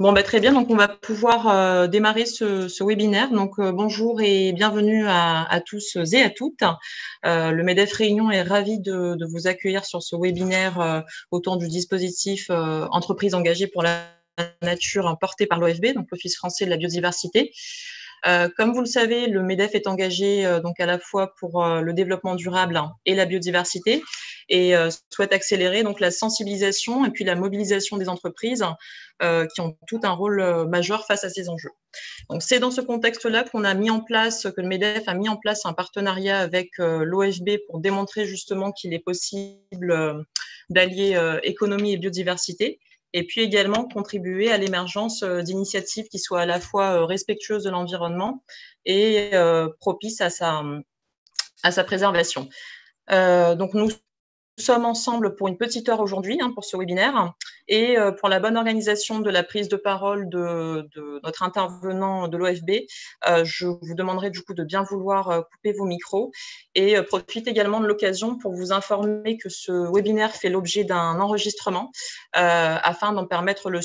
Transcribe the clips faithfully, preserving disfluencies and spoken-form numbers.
Bon, bah, très bien, donc on va pouvoir euh, démarrer ce, ce webinaire. Donc euh, bonjour et bienvenue à, à tous et à toutes. Euh, le MEDEF Réunion est ravi de, de vous accueillir sur ce webinaire euh, autour du dispositif euh, Entreprises engagées pour la nature porté par l'O F B, donc l'Office français de la biodiversité. Euh, comme vous le savez, le MEDEF est engagé euh, donc à la fois pour euh, le développement durable hein, et la biodiversité et euh, souhaite accélérer donc la sensibilisation et puis la mobilisation des entreprises euh, qui ont tout un rôle euh, majeur face à ces enjeux. Donc c'est dans ce contexte-là qu'on a mis en place, que le MEDEF a mis en place un partenariat avec euh, l'O F B pour démontrer justement qu'il est possible euh, d'allier euh, économie et biodiversité, et puis également contribuer à l'émergence d'initiatives qui soient à la fois respectueuses de l'environnement et propices à sa, à sa préservation. Euh, donc nous sommes ensemble pour une petite heure aujourd'hui hein, pour ce webinaire et pour la bonne organisation de la prise de parole de, de notre intervenant de l'O F B, euh, je vous demanderai du coup de bien vouloir couper vos micros et euh, profite également de l'occasion pour vous informer que ce webinaire fait l'objet d'un enregistrement euh, afin d'en permettre le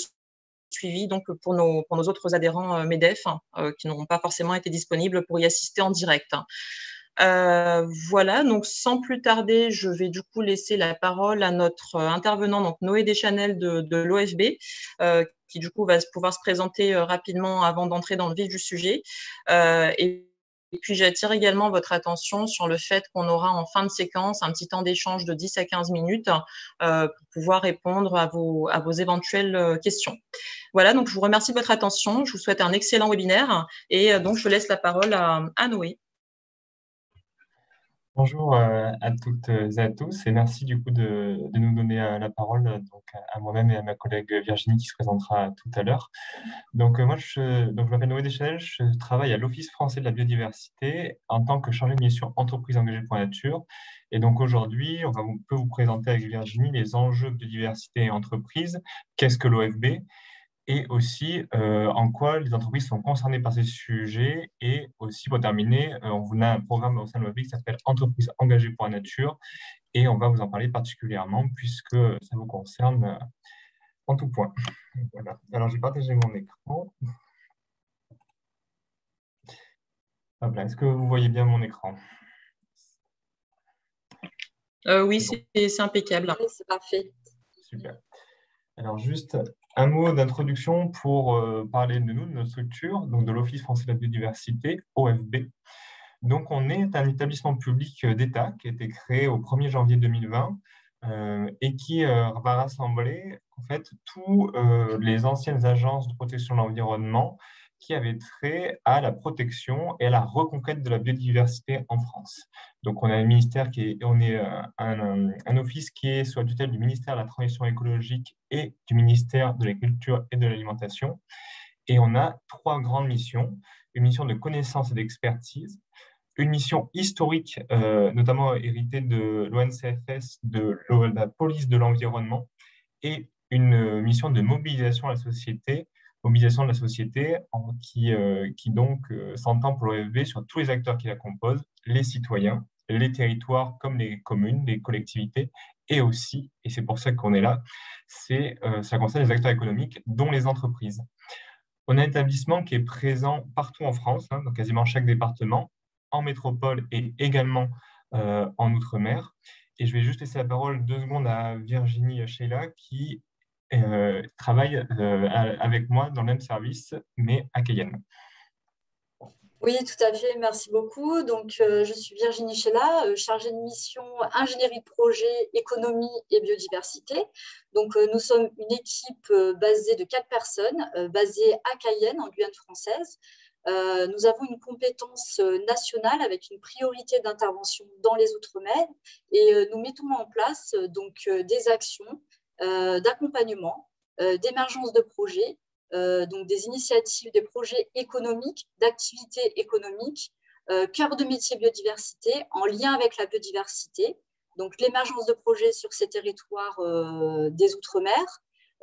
suivi donc, pour, nos, pour nos autres adhérents euh, MEDEF euh, qui n'auront pas forcément été disponibles pour y assister en direct. Euh, voilà, donc sans plus tarder, je vais du coup laisser la parole à notre intervenant, donc Noé Deschanel de, de l'O F B, euh, qui du coup va pouvoir se présenter euh, rapidement avant d'entrer dans le vif du sujet. Euh, et Et puis, j'attire également votre attention sur le fait qu'on aura en fin de séquence un petit temps d'échange de dix à quinze minutes euh, pour pouvoir répondre à vos, à vos éventuelles questions. Voilà, donc je vous remercie de votre attention. Je vous souhaite un excellent webinaire et euh, donc je laisse la parole à, à Noé. Bonjour à toutes et à tous et merci du coup de, de nous donner la parole donc à moi-même et à ma collègue Virginie qui se présentera tout à l'heure. Donc moi je, donc je m'appelle Noé Deschanel, je travaille à l'Office français de la biodiversité en tant que chargé de mission Entreprises engagées pour la nature. Et donc aujourd'hui, on va vous, peut vous présenter avec Virginie les enjeux de biodiversité et entreprises, qu'est-ce que l'O F B et aussi euh, en quoi les entreprises sont concernées par ces sujets. Et aussi, pour terminer, euh, on a un programme au sein de l'O F B qui s'appelle « Entreprises engagées pour la nature » et on va vous en parler particulièrement puisque ça vous concerne euh, en tout point. Voilà. Alors, j'ai partagé mon écran. Voilà. Est-ce que vous voyez bien mon écran? euh, Oui, c'est impeccable. Oui, c'est parfait. Super. Alors, juste... un mot d'introduction pour euh, parler de nous, de notre structure, donc de l'Office français de la biodiversité, O F B. Donc, on est un établissement public d'État qui a été créé au premier janvier deux mille vingt euh, et qui euh, va rassembler en fait tous euh, les anciennes agences de protection de l'environnement qui avaient trait à la protection et à la reconquête de la biodiversité en France. Donc, on a un ministère qui est, on est un, un, un office qui est sous la tutelle du ministère de la Transition écologique et du ministère de l'Agriculture et de l'Alimentation. Et on a trois grandes missions, une mission de connaissance et d'expertise, une mission historique, euh, notamment héritée de l'O N C F S, de la police de l'environnement, et une mission de mobilisation à la société, mobilisation de la société qui, euh, qui donc euh, s'entend pour l'O F B sur tous les acteurs qui la composent, les citoyens, les territoires comme les communes, les collectivités, et aussi, et c'est pour ça qu'on est là, c'est, euh, ça concerne les acteurs économiques, dont les entreprises. On a un établissement qui est présent partout en France, hein, dans quasiment chaque département, en métropole et également euh, en Outre-mer. Et je vais juste laisser la parole deux secondes à Virginie Chailla qui... Euh, travaille euh, avec moi dans le même service, mais à Cayenne. Oui, tout à fait, merci beaucoup. Donc, euh, je suis Virginie Chailla, euh, chargée de mission ingénierie de projet, économie et biodiversité. Donc, euh, nous sommes une équipe euh, basée de quatre personnes, euh, basée à Cayenne, en Guyane française. Euh, nous avons une compétence nationale avec une priorité d'intervention dans les Outre-mer et euh, nous mettons en place euh, donc, euh, des actions Euh, d'accompagnement, euh, d'émergence de projets, euh, donc des initiatives, des projets économiques, d'activités économiques, euh, cœur de métier biodiversité en lien avec la biodiversité, donc l'émergence de projets sur ces territoires euh, des Outre-mer,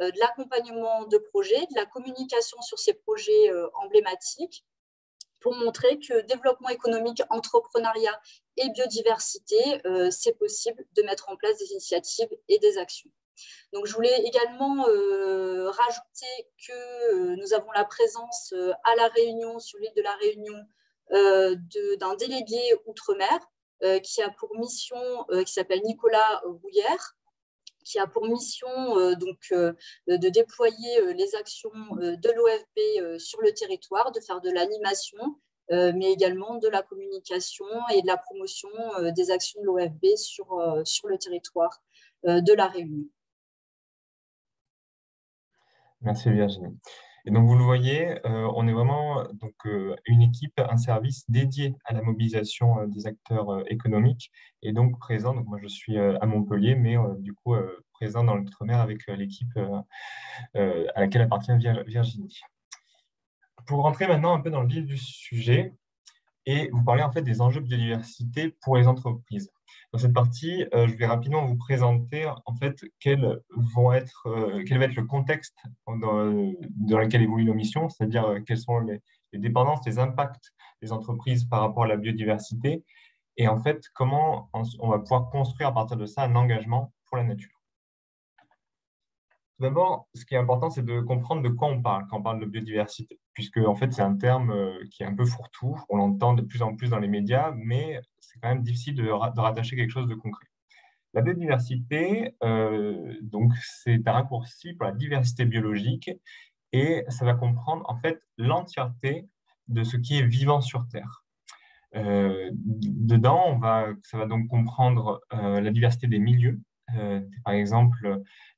euh, de l'accompagnement de projets, de la communication sur ces projets euh, emblématiques pour montrer que développement économique, entrepreneuriat et biodiversité, euh, c'est possible de mettre en place des initiatives et des actions. Donc, je voulais également euh, rajouter que euh, nous avons la présence euh, à La Réunion, sur l'île de La Réunion, euh, d'un délégué Outre-mer euh, qui a pour mission, euh, qui s'appelle Nicolas Rouillère, qui a pour mission euh, donc, euh, de déployer euh, les actions euh, de l'O F B euh, sur le territoire, de faire de l'animation, euh, mais également de la communication et de la promotion euh, des actions de l'O F B sur, euh, sur le territoire euh, de La Réunion. Merci Virginie. Et donc vous le voyez, euh, on est vraiment donc, euh, une équipe, un service dédié à la mobilisation euh, des acteurs euh, économiques et donc présent. Donc moi je suis euh, à Montpellier, mais euh, du coup euh, présent dans l'Outre-mer avec euh, l'équipe euh, euh, à laquelle appartient Vir Virginie. Pour rentrer maintenant un peu dans le vif du sujet et vous parler en fait des enjeux biodiversité pour les entreprises. Dans cette partie, euh, je vais rapidement vous présenter en fait, quels vont être, euh, quel va être le contexte dans, dans lequel évoluent nos missions, c'est-à-dire euh, quelles sont les, les dépendances, les impacts des entreprises par rapport à la biodiversité et en fait, comment on, on va pouvoir construire à partir de ça un engagement pour la nature. Tout d'abord, ce qui est important, c'est de comprendre de quoi on parle quand on parle de biodiversité, puisque en fait, c'est un terme qui est un peu fourre-tout, on l'entend de plus en plus dans les médias, mais c'est quand même difficile de rattacher quelque chose de concret. La biodiversité, euh, donc, c'est un raccourci pour la diversité biologique, et ça va comprendre en fait l'entièreté de ce qui est vivant sur Terre. Euh, dedans, on va, ça va donc comprendre euh, la diversité des milieux, Euh, par exemple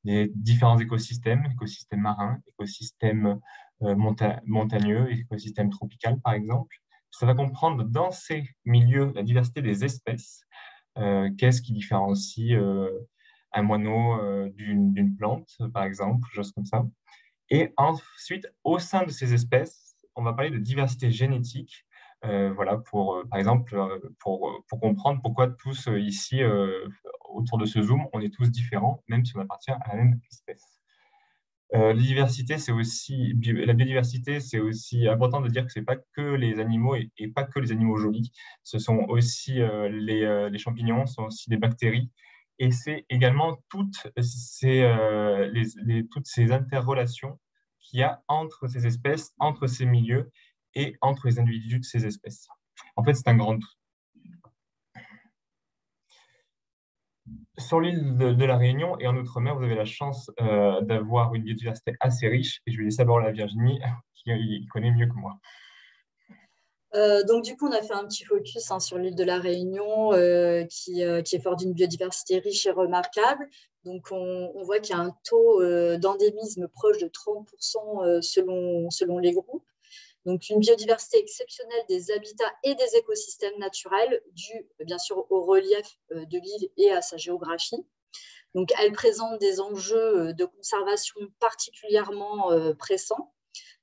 les différents écosystèmes, écosystèmes marins, écosystèmes euh, monta montagneux, écosystèmes tropicaux par exemple. Ça va comprendre dans ces milieux la diversité des espèces. Euh, Qu'est-ce qui différencie euh, un moineau euh, d'une plante par exemple, choses comme ça. Et ensuite, au sein de ces espèces, on va parler de diversité génétique. Euh, voilà, pour, euh, par exemple, euh, pour, pour comprendre pourquoi tous euh, ici, euh, autour de ce Zoom, on est tous différents, même si on appartient à la même espèce. Euh, biodiversité, c'est aussi, la biodiversité, c'est aussi important de dire que ce n'est pas que les animaux et, et pas que les animaux jolis. Ce sont aussi euh, les, euh, les champignons, ce sont aussi des bactéries. Et c'est également toutes ces, euh, les, les, toutes ces interrelations qu'il y a entre ces espèces, entre ces milieux, et entre les individus de ces espèces. En fait, c'est un grand tout. Sur l'île de, de la Réunion et en Outre-mer, vous avez la chance euh, d'avoir une biodiversité assez riche, et je vais laisser d'abord la Virginie, qui y connaît mieux que moi. Euh, donc du coup, on a fait un petit focus hein, sur l'île de la Réunion, euh, qui, euh, qui est fort d'une biodiversité riche et remarquable. Donc on, on voit qu'il y a un taux euh, d'endémisme proche de trente pour cent euh, selon, selon les groupes. Donc, une biodiversité exceptionnelle des habitats et des écosystèmes naturels, due bien sûr au relief de l'île et à sa géographie. Donc, elle présente des enjeux de conservation particulièrement pressants.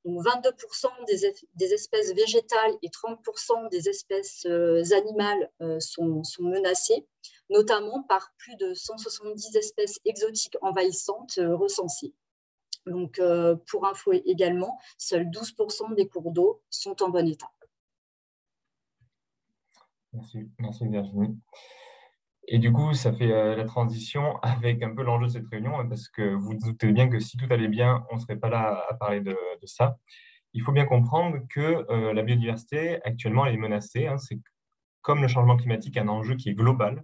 Donc, vingt-deux pour cent des, des espèces végétales et trente pour cent des espèces animales sont, sont menacées, notamment par plus de cent soixante-dix espèces exotiques envahissantes recensées. Donc, euh, pour info également, seuls douze pour cent des cours d'eau sont en bon état. Merci, merci Virginie. Et du coup, ça fait euh, la transition avec un peu l'enjeu de cette réunion, hein, parce que vous vous doutez bien que si tout allait bien, on ne serait pas là à parler de, de ça. Il faut bien comprendre que euh, la biodiversité, actuellement, elle est menacée. Hein, c'est comme le changement climatique, un enjeu qui est global.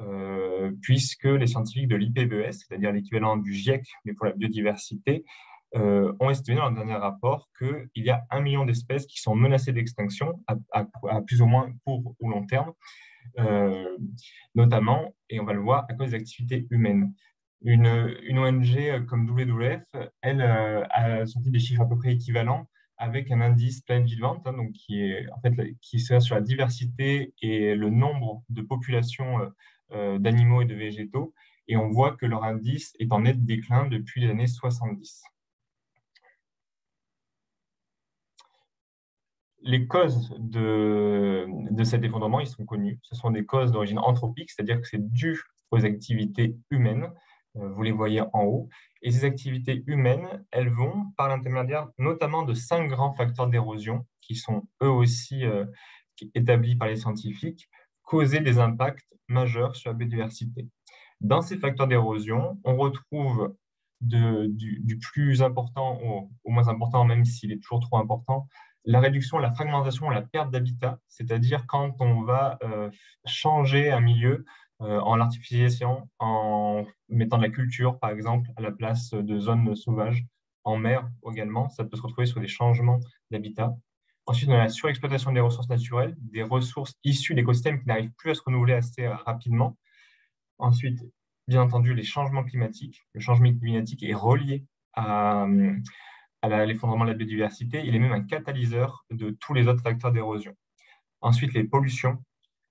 Euh, puisque les scientifiques de l'I P B E S, c'est-à-dire l'équivalent du GIEC, mais pour la biodiversité, euh, ont estimé dans leur dernier rapport qu'il y a un million d'espèces qui sont menacées d'extinction à, à, à plus ou moins court ou long terme, euh, notamment, et on va le voir, à cause des activités humaines. Une, une O N G comme W W F, elle euh, a sorti des chiffres à peu près équivalents avec un indice planète vivante, hein, donc qui est en fait qui sert sur la diversité et le nombre de populations euh, d'animaux et de végétaux, et on voit que leur indice est en net déclin depuis les années soixante-dix. Les causes de, de cet effondrement, ils sont connus. Ce sont des causes d'origine anthropique, c'est-à-dire que c'est dû aux activités humaines, vous les voyez en haut, et ces activités humaines, elles vont par l'intermédiaire notamment de cinq grands facteurs d'érosion, qui sont eux aussi euh, établis par les scientifiques, causer des impacts majeurs sur la biodiversité. Dans ces facteurs d'érosion, on retrouve de, du, du plus important au, au moins important, même s'il est toujours trop important, la réduction, la fragmentation, la perte d'habitat, c'est-à-dire quand on va euh, changer un milieu euh, en l'artificialisant, en mettant de la culture, par exemple, à la place de zones sauvages, en mer également, ça peut se retrouver sur des changements d'habitat. Ensuite, on a la surexploitation des ressources naturelles, des ressources issues d'écosystèmes qui n'arrivent plus à se renouveler assez rapidement. Ensuite, bien entendu, les changements climatiques. Le changement climatique est relié à, à l'effondrement de la biodiversité. Il est même un catalyseur de tous les autres facteurs d'érosion. Ensuite, les pollutions,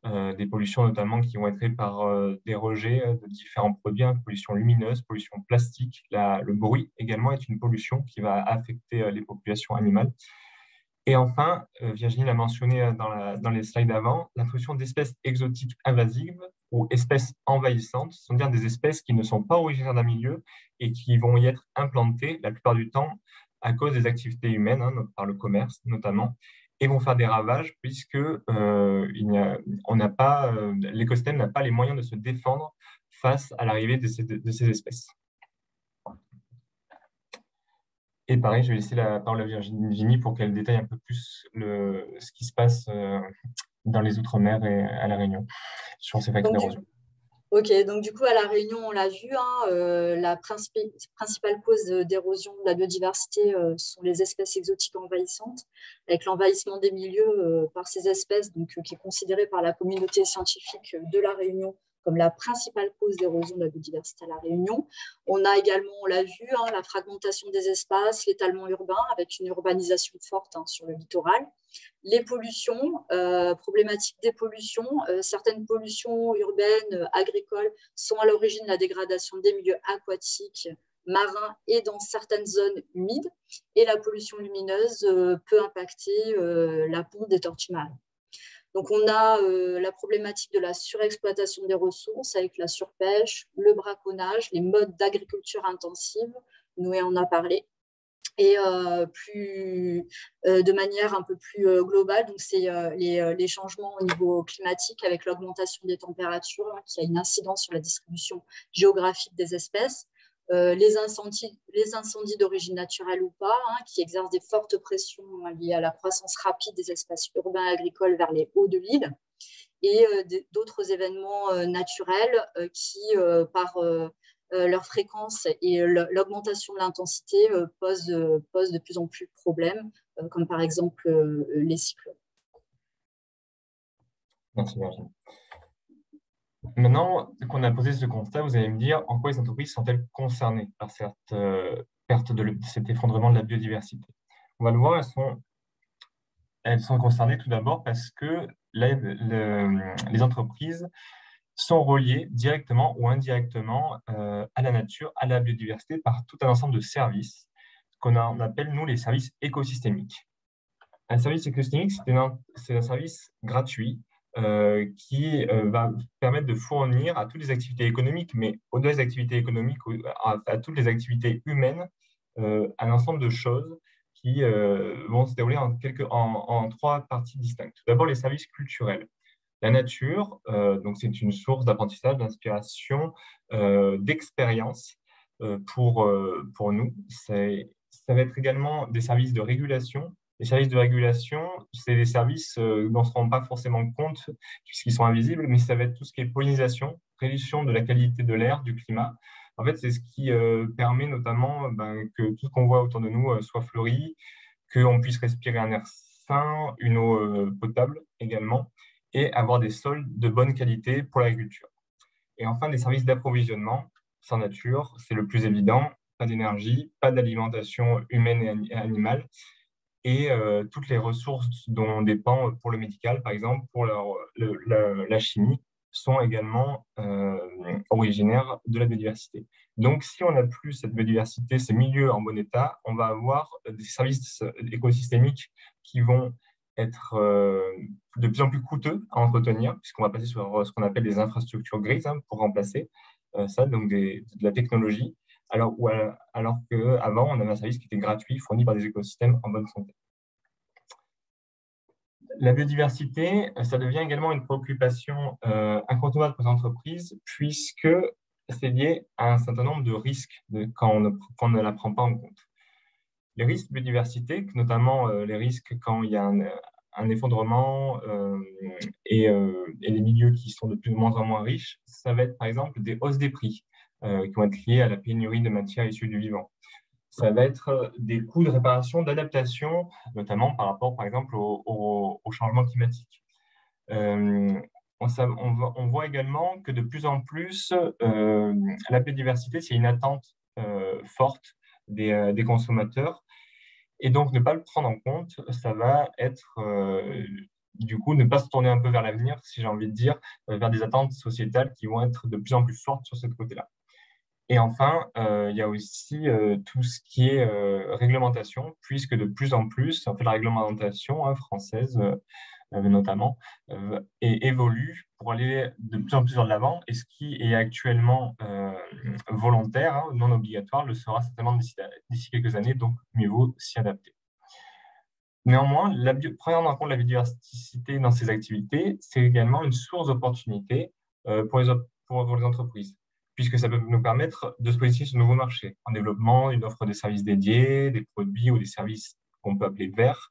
euh, des pollutions notamment qui vont être créées par euh, des rejets de différents produits, hein, pollution lumineuse, pollution plastique. La, le bruit également est une pollution qui va affecter euh, les populations animales. Et enfin, Virginie l'a mentionné dans, la, dans les slides avant, l'introduction d'espèces exotiques invasives ou espèces envahissantes, c'est-à-dire des espèces qui ne sont pas originaires d'un milieu et qui vont y être implantées la plupart du temps à cause des activités humaines, hein, par le commerce notamment, et vont faire des ravages puisque euh, il y a, on n'a pas, euh, l'écosystème n'a pas les moyens de se défendre face à l'arrivée de ces, de, de ces espèces. Et pareil, je vais laisser la parole à Virginie pour qu'elle détaille un peu plus le, ce qui se passe dans les Outre-mer et à La Réunion sur ces facteurs d'érosion. Ok, donc du coup, à La Réunion, on l'a vu, hein, euh, la principi- principale cause d'érosion de la biodiversité euh, sont les espèces exotiques envahissantes, avec l'envahissement des milieux euh, par ces espèces, donc, euh, qui est considérée par la communauté scientifique de La Réunion comme la principale cause d'érosion de la biodiversité à La Réunion. On a également, on l'a vu, hein, la fragmentation des espaces, l'étalement urbain, avec une urbanisation forte hein, sur le littoral. Les pollutions, euh, problématique des pollutions. Euh, certaines pollutions urbaines, agricoles, sont à l'origine de la dégradation des milieux aquatiques, marins et dans certaines zones humides. Et la pollution lumineuse euh, peut impacter euh, la ponte des tortues marines. Donc, on a euh, la problématique de la surexploitation des ressources avec la surpêche, le braconnage, les modes d'agriculture intensive, Noé en a parlé, et euh, plus, euh, de manière un peu plus euh, globale, donc c'est euh, les, les changements au niveau climatique avec l'augmentation des températures hein, qui a une incidence sur la distribution géographique des espèces. Euh, les incendies, les incendies d'origine naturelle ou pas, hein, qui exercent des fortes pressions hein, liées à la croissance rapide des espaces urbains et agricoles vers les hauts de l'île, et euh, d'autres événements euh, naturels euh, qui, euh, par euh, euh, leur fréquence et l'augmentation de l'intensité, euh, posent, euh, posent de plus en plus de problèmes, euh, comme par exemple euh, les cyclones. Merci, Virginie. Maintenant qu'on a posé ce constat, vous allez me dire en quoi les entreprises sont-elles concernées par cette euh, perte de, le, de cet effondrement de la biodiversité. On va le voir, elles sont, elles sont concernées tout d'abord parce que la, le, les entreprises sont reliées directement ou indirectement euh, à la nature, à la biodiversité par tout un ensemble de services qu'on appelle nous les services écosystémiques. Un service écosystémique, c'est un, c'est un service gratuit Euh, qui euh, va permettre de fournir à toutes les activités économiques, mais au-delà des activités économiques, à, à toutes les activités humaines, euh, un ensemble de choses qui euh, vont se dérouler en, quelques, en, en trois parties distinctes. Tout d'abord, les services culturels. La nature, euh, donc c'est une source d'apprentissage, d'inspiration, euh, d'expérience euh, pour, euh, pour nous. C'est, ça va être également des services de régulation. Les services de régulation, c'est des services dont on ne se rend pas forcément compte puisqu'ils sont invisibles, mais ça va être tout ce qui est pollinisation, réduction de la qualité de l'air, du climat. En fait, c'est ce qui euh, permet notamment ben, que tout ce qu'on voit autour de nous euh, soit fleuri, qu'on puisse respirer un air sain, une eau euh, potable également, et avoir des sols de bonne qualité pour l'agriculture. Et enfin, des services d'approvisionnement, sans nature, c'est le plus évident, pas d'énergie, pas d'alimentation humaine et animale, et euh, toutes les ressources dont on dépend pour le médical, par exemple, pour leur, le, la, la chimie, sont également euh, originaires de la biodiversité. Donc, si on n'a plus cette biodiversité, ces milieux en bon état, on va avoir des services écosystémiques qui vont être euh, de plus en plus coûteux à entretenir, puisqu'on va passer sur ce qu'on appelle des infrastructures grises hein, pour remplacer euh, ça, donc des, de la technologie. Alors, alors qu'avant, on avait un service qui était gratuit, fourni par des écosystèmes en bonne santé. La biodiversité, ça devient également une préoccupation euh, incontournable pour les entreprises, puisque c'est lié à un certain nombre de risques de, quand on ne, quand on ne la prend pas en compte. Les risques de biodiversité, notamment euh, les risques quand il y a un, un effondrement euh, et, euh, et les milieux qui sont de plus en moins riches, ça va être par exemple des hausses des prix euh, qui vont être liées à la pénurie de matières issues du vivant. Ça va être des coûts de réparation, d'adaptation, notamment par rapport, par exemple, au, au, au changement climatique. Euh, on, on voit également que de plus en plus, euh, la biodiversité, c'est une attente euh, forte des, des consommateurs. Et donc, ne pas le prendre en compte, ça va être, euh, du coup, ne pas se tourner un peu vers l'avenir, si j'ai envie de dire, vers des attentes sociétales qui vont être de plus en plus fortes sur ce côté-là. Et enfin, euh, il y a aussi euh, tout ce qui est euh, réglementation, puisque de plus en plus, en fait, la réglementation hein, française euh, euh, notamment euh, et évolue pour aller de plus en plus vers l'avant. Et ce qui est actuellement euh, volontaire, hein, non obligatoire, le sera certainement d'ici quelques années, donc mieux vaut s'y adapter. Néanmoins, la bio... prendre en compte la biodiversité dans ces activités, c'est également une source d'opportunité euh, pour, op... pour les entreprises, puisque ça peut nous permettre de se positionner sur de nouveaux marchés, en développement, une offre de services dédiés, des produits ou des services qu'on peut appeler verts.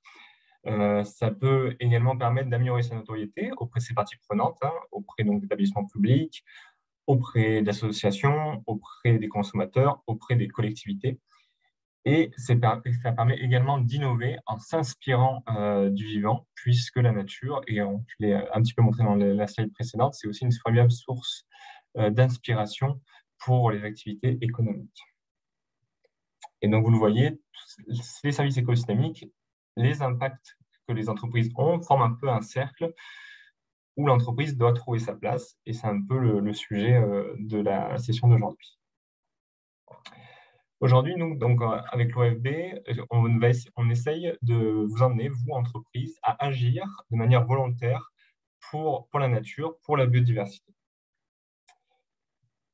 Euh, ça peut également permettre d'améliorer sa notoriété auprès de ses parties prenantes, hein, auprès d'établissements publics, auprès d'associations, auprès des consommateurs, auprès des collectivités. Et ça permet également d'innover en s'inspirant euh, du vivant, puisque la nature, et on l'ai un petit peu montré dans la slide précédente, c'est aussi une formidable source d'inspiration pour les activités économiques. Et donc, vous le voyez, les services écosystémiques, les impacts que les entreprises ont, forment un peu un cercle où l'entreprise doit trouver sa place, et c'est un peu le, le sujet de la session d'aujourd'hui. Aujourd'hui, nous, donc, avec l'O F B, on, on essaye de vous emmener, vous, entreprises, à agir de manière volontaire pour, pour la nature, pour la biodiversité.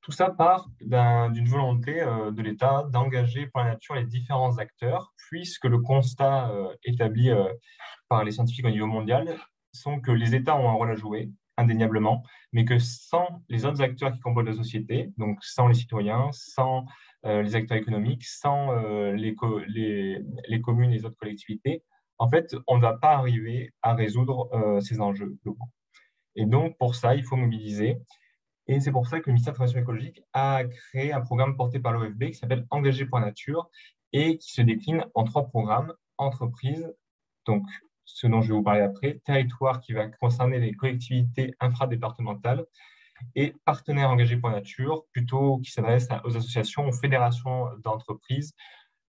Tout ça part d'une volonté de l'État d'engager pour la nature les différents acteurs, puisque le constat établi par les scientifiques au niveau mondial sont que les États ont un rôle à jouer, indéniablement, mais que sans les autres acteurs qui composent la société, donc sans les citoyens, sans les acteurs économiques, sans les, co les, les communes et les autres collectivités, en fait, on ne va pas arriver à résoudre ces enjeux globaux. Et donc, pour ça, il faut mobiliser. Et c'est pour ça que le ministère de la Transition écologique a créé un programme porté par l'O F B qui s'appelle Engagés pour la nature et qui se décline en trois programmes: entreprises, donc ce dont je vais vous parler après, territoire qui va concerner les collectivités infradépartementales, et partenaires engagés pour la nature, plutôt qui s'adresse aux associations, aux fédérations d'entreprises,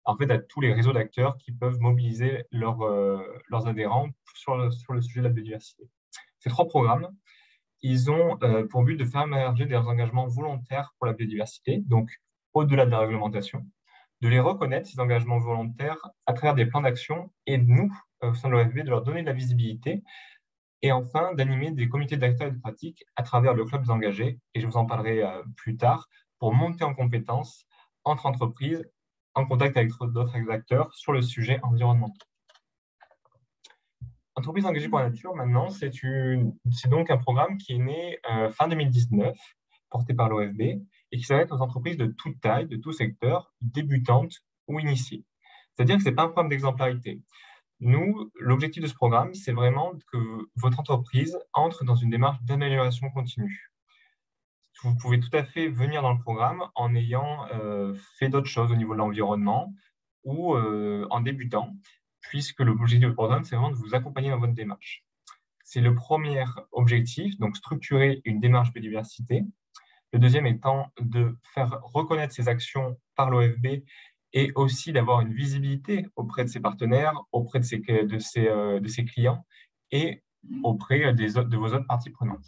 en fait à tous les réseaux d'acteurs qui peuvent mobiliser leur, euh, leurs adhérents sur le, sur le sujet de la biodiversité. Ces trois programmes, ils ont pour but de faire émerger des engagements volontaires pour la biodiversité, donc au-delà de la réglementation, de les reconnaître, ces engagements volontaires, à travers des plans d'action, et nous, au sein de l'O F B, de leur donner de la visibilité, et enfin d'animer des comités d'acteurs et de pratiques à travers le club des engagés, et je vous en parlerai plus tard, pour monter en compétences entre entreprises, en contact avec d'autres acteurs sur le sujet environnemental. Entreprises engagées pour la nature, maintenant, c'est donc un programme qui est né euh, fin deux mille dix-neuf, porté par l'O F B, et qui s'adresse aux entreprises de toute taille, de tout secteur, débutantes ou initiées. C'est-à-dire que ce n'est pas un programme d'exemplarité. Nous, l'objectif de ce programme, c'est vraiment que votre entreprise entre dans une démarche d'amélioration continue. Vous pouvez tout à fait venir dans le programme en ayant euh, fait d'autres choses au niveau de l'environnement ou euh, en débutant, puisque l'objectif du programme, c'est vraiment de vous accompagner dans votre démarche. C'est le premier objectif, donc structurer une démarche biodiversité. Le deuxième étant de faire reconnaître ces actions par l'O F B et aussi d'avoir une visibilité auprès de ses partenaires, auprès de ses, de ses, de ses clients et auprès des, de vos autres parties prenantes.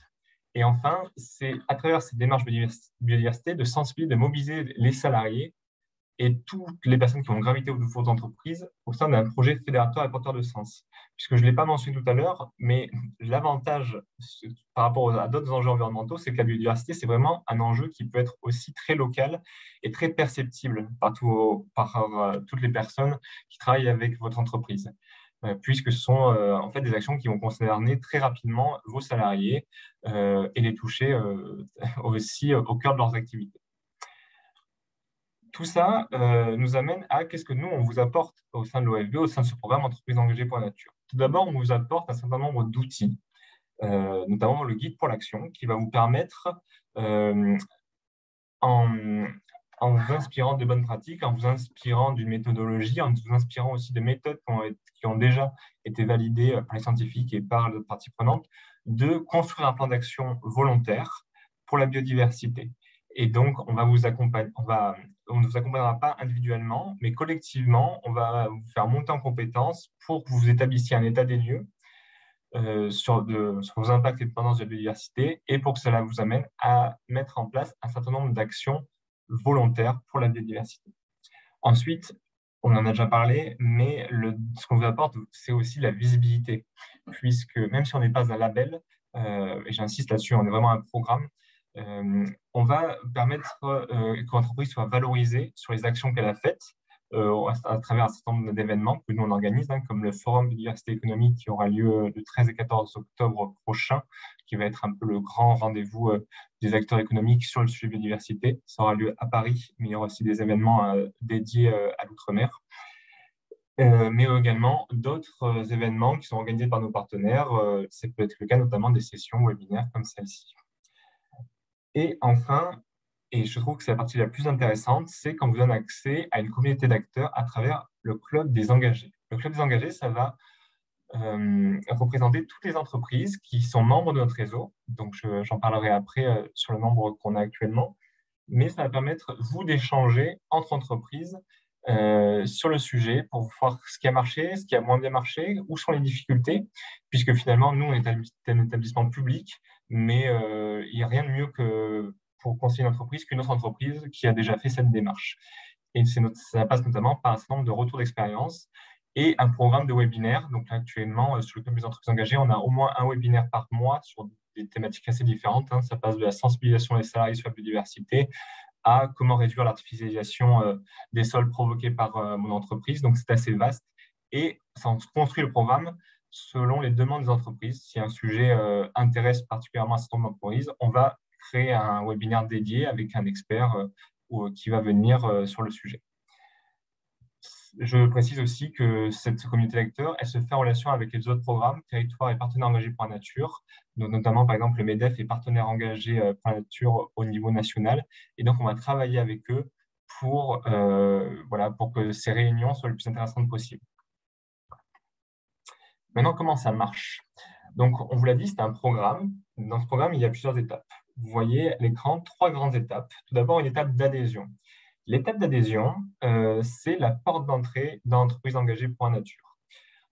Et enfin, c'est à travers ces démarches biodiversité de sensibiliser, de mobiliser les salariés et toutes les personnes qui vont graviter autour d'entreprises au sein d'un projet fédérateur et porteur de sens. Puisque je ne l'ai pas mentionné tout à l'heure, mais l'avantage par rapport à d'autres enjeux environnementaux, c'est que la biodiversité, c'est vraiment un enjeu qui peut être aussi très local et très perceptible par, tout, par toutes les personnes qui travaillent avec votre entreprise, puisque ce sont en fait des actions qui vont concerner très rapidement vos salariés et les toucher aussi au cœur de leurs activités. Tout ça euh, nous amène à qu'est-ce que nous, on vous apporte au sein de l'O F B, au sein de ce programme Entreprises engagées pour la nature. Tout d'abord, on vous apporte un certain nombre d'outils, euh, notamment le guide pour l'action, qui va vous permettre, euh, en, en vous inspirant de bonnes pratiques, en vous inspirant d'une méthodologie, en vous inspirant aussi de méthodes qui ont, qui ont déjà été validées par les scientifiques et par les parties prenantes, de construire un plan d'action volontaire pour la biodiversité. Et donc, on va vous accompagner, on va, on ne vous accompagnera pas individuellement, mais collectivement, on va vous faire monter en compétences pour que vous établissiez un état des lieux euh, sur, de, sur vos impacts et dépendances de la biodiversité et pour que cela vous amène à mettre en place un certain nombre d'actions volontaires pour la biodiversité. Ensuite, on en a déjà parlé, mais le, ce qu'on vous apporte, c'est aussi la visibilité, puisque même si on n'est pas un label, euh, et j'insiste là-dessus, on est vraiment un programme, Euh, on va permettre euh, que l'entreprise soit valorisée sur les actions qu'elle a faites euh, à, à travers un certain nombre d'événements que nous on organise, hein, comme le forum de diversité économique qui aura lieu le treize et quatorze octobre prochain, qui va être un peu le grand rendez-vous euh, des acteurs économiques sur le sujet biodiversité. Ça aura lieu à Paris, mais il y aura aussi des événements euh, dédiés euh, à l'outre-mer. Euh, mais également d'autres euh, événements qui sont organisés par nos partenaires. Euh, C'est peut-être le cas notamment des sessions webinaires comme celle-ci. Et enfin, et je trouve que c'est la partie la plus intéressante, c'est quand vous donne accès à une communauté d'acteurs à travers le club des engagés. Le club des engagés, ça va euh, représenter toutes les entreprises qui sont membres de notre réseau. Donc, je, j'en parlerai après euh, sur le nombre qu'on a actuellement. Mais ça va permettre, vous, d'échanger entre entreprises euh, sur le sujet pour voir ce qui a marché, ce qui a moins bien marché, où sont les difficultés, puisque finalement, nous, on est un établissement public. Mais euh, il n'y a rien de mieux que pour conseiller une entreprise qu'une autre entreprise qui a déjà fait cette démarche. Et c'est notre, ça passe notamment par un certain nombre de retours d'expérience et un programme de webinaire. Donc actuellement, sur le club des entreprises engagées, on a au moins un webinaire par mois sur des thématiques assez différentes. Hein. Ça passe de la sensibilisation des salariés sur la biodiversité à comment réduire l'artificialisation euh, des sols provoqués par euh, mon entreprise. Donc c'est assez vaste et ça en construit le programme selon les demandes des entreprises. Si un sujet euh, intéresse particulièrement un certain nombre d'entreprises, on va créer un webinaire dédié avec un expert euh, ou, qui va venir euh, sur le sujet. Je précise aussi que cette communauté d'acteurs, elle se fait en relation avec les autres programmes, territoires et partenaires engagés pour la nature, donc notamment par exemple le MEDEF et partenaires engagés pour la nature au niveau national. Et donc on va travailler avec eux pour, euh, voilà, pour que ces réunions soient les plus intéressantes possibles. Maintenant, comment ça marche? Donc, on vous l'a dit, c'est un programme. Dans ce programme, il y a plusieurs étapes. Vous voyez à l'écran trois grandes étapes. Tout d'abord, une étape d'adhésion. L'étape d'adhésion, euh, c'est la porte d'entrée dans l'entreprise engagée pour la nature.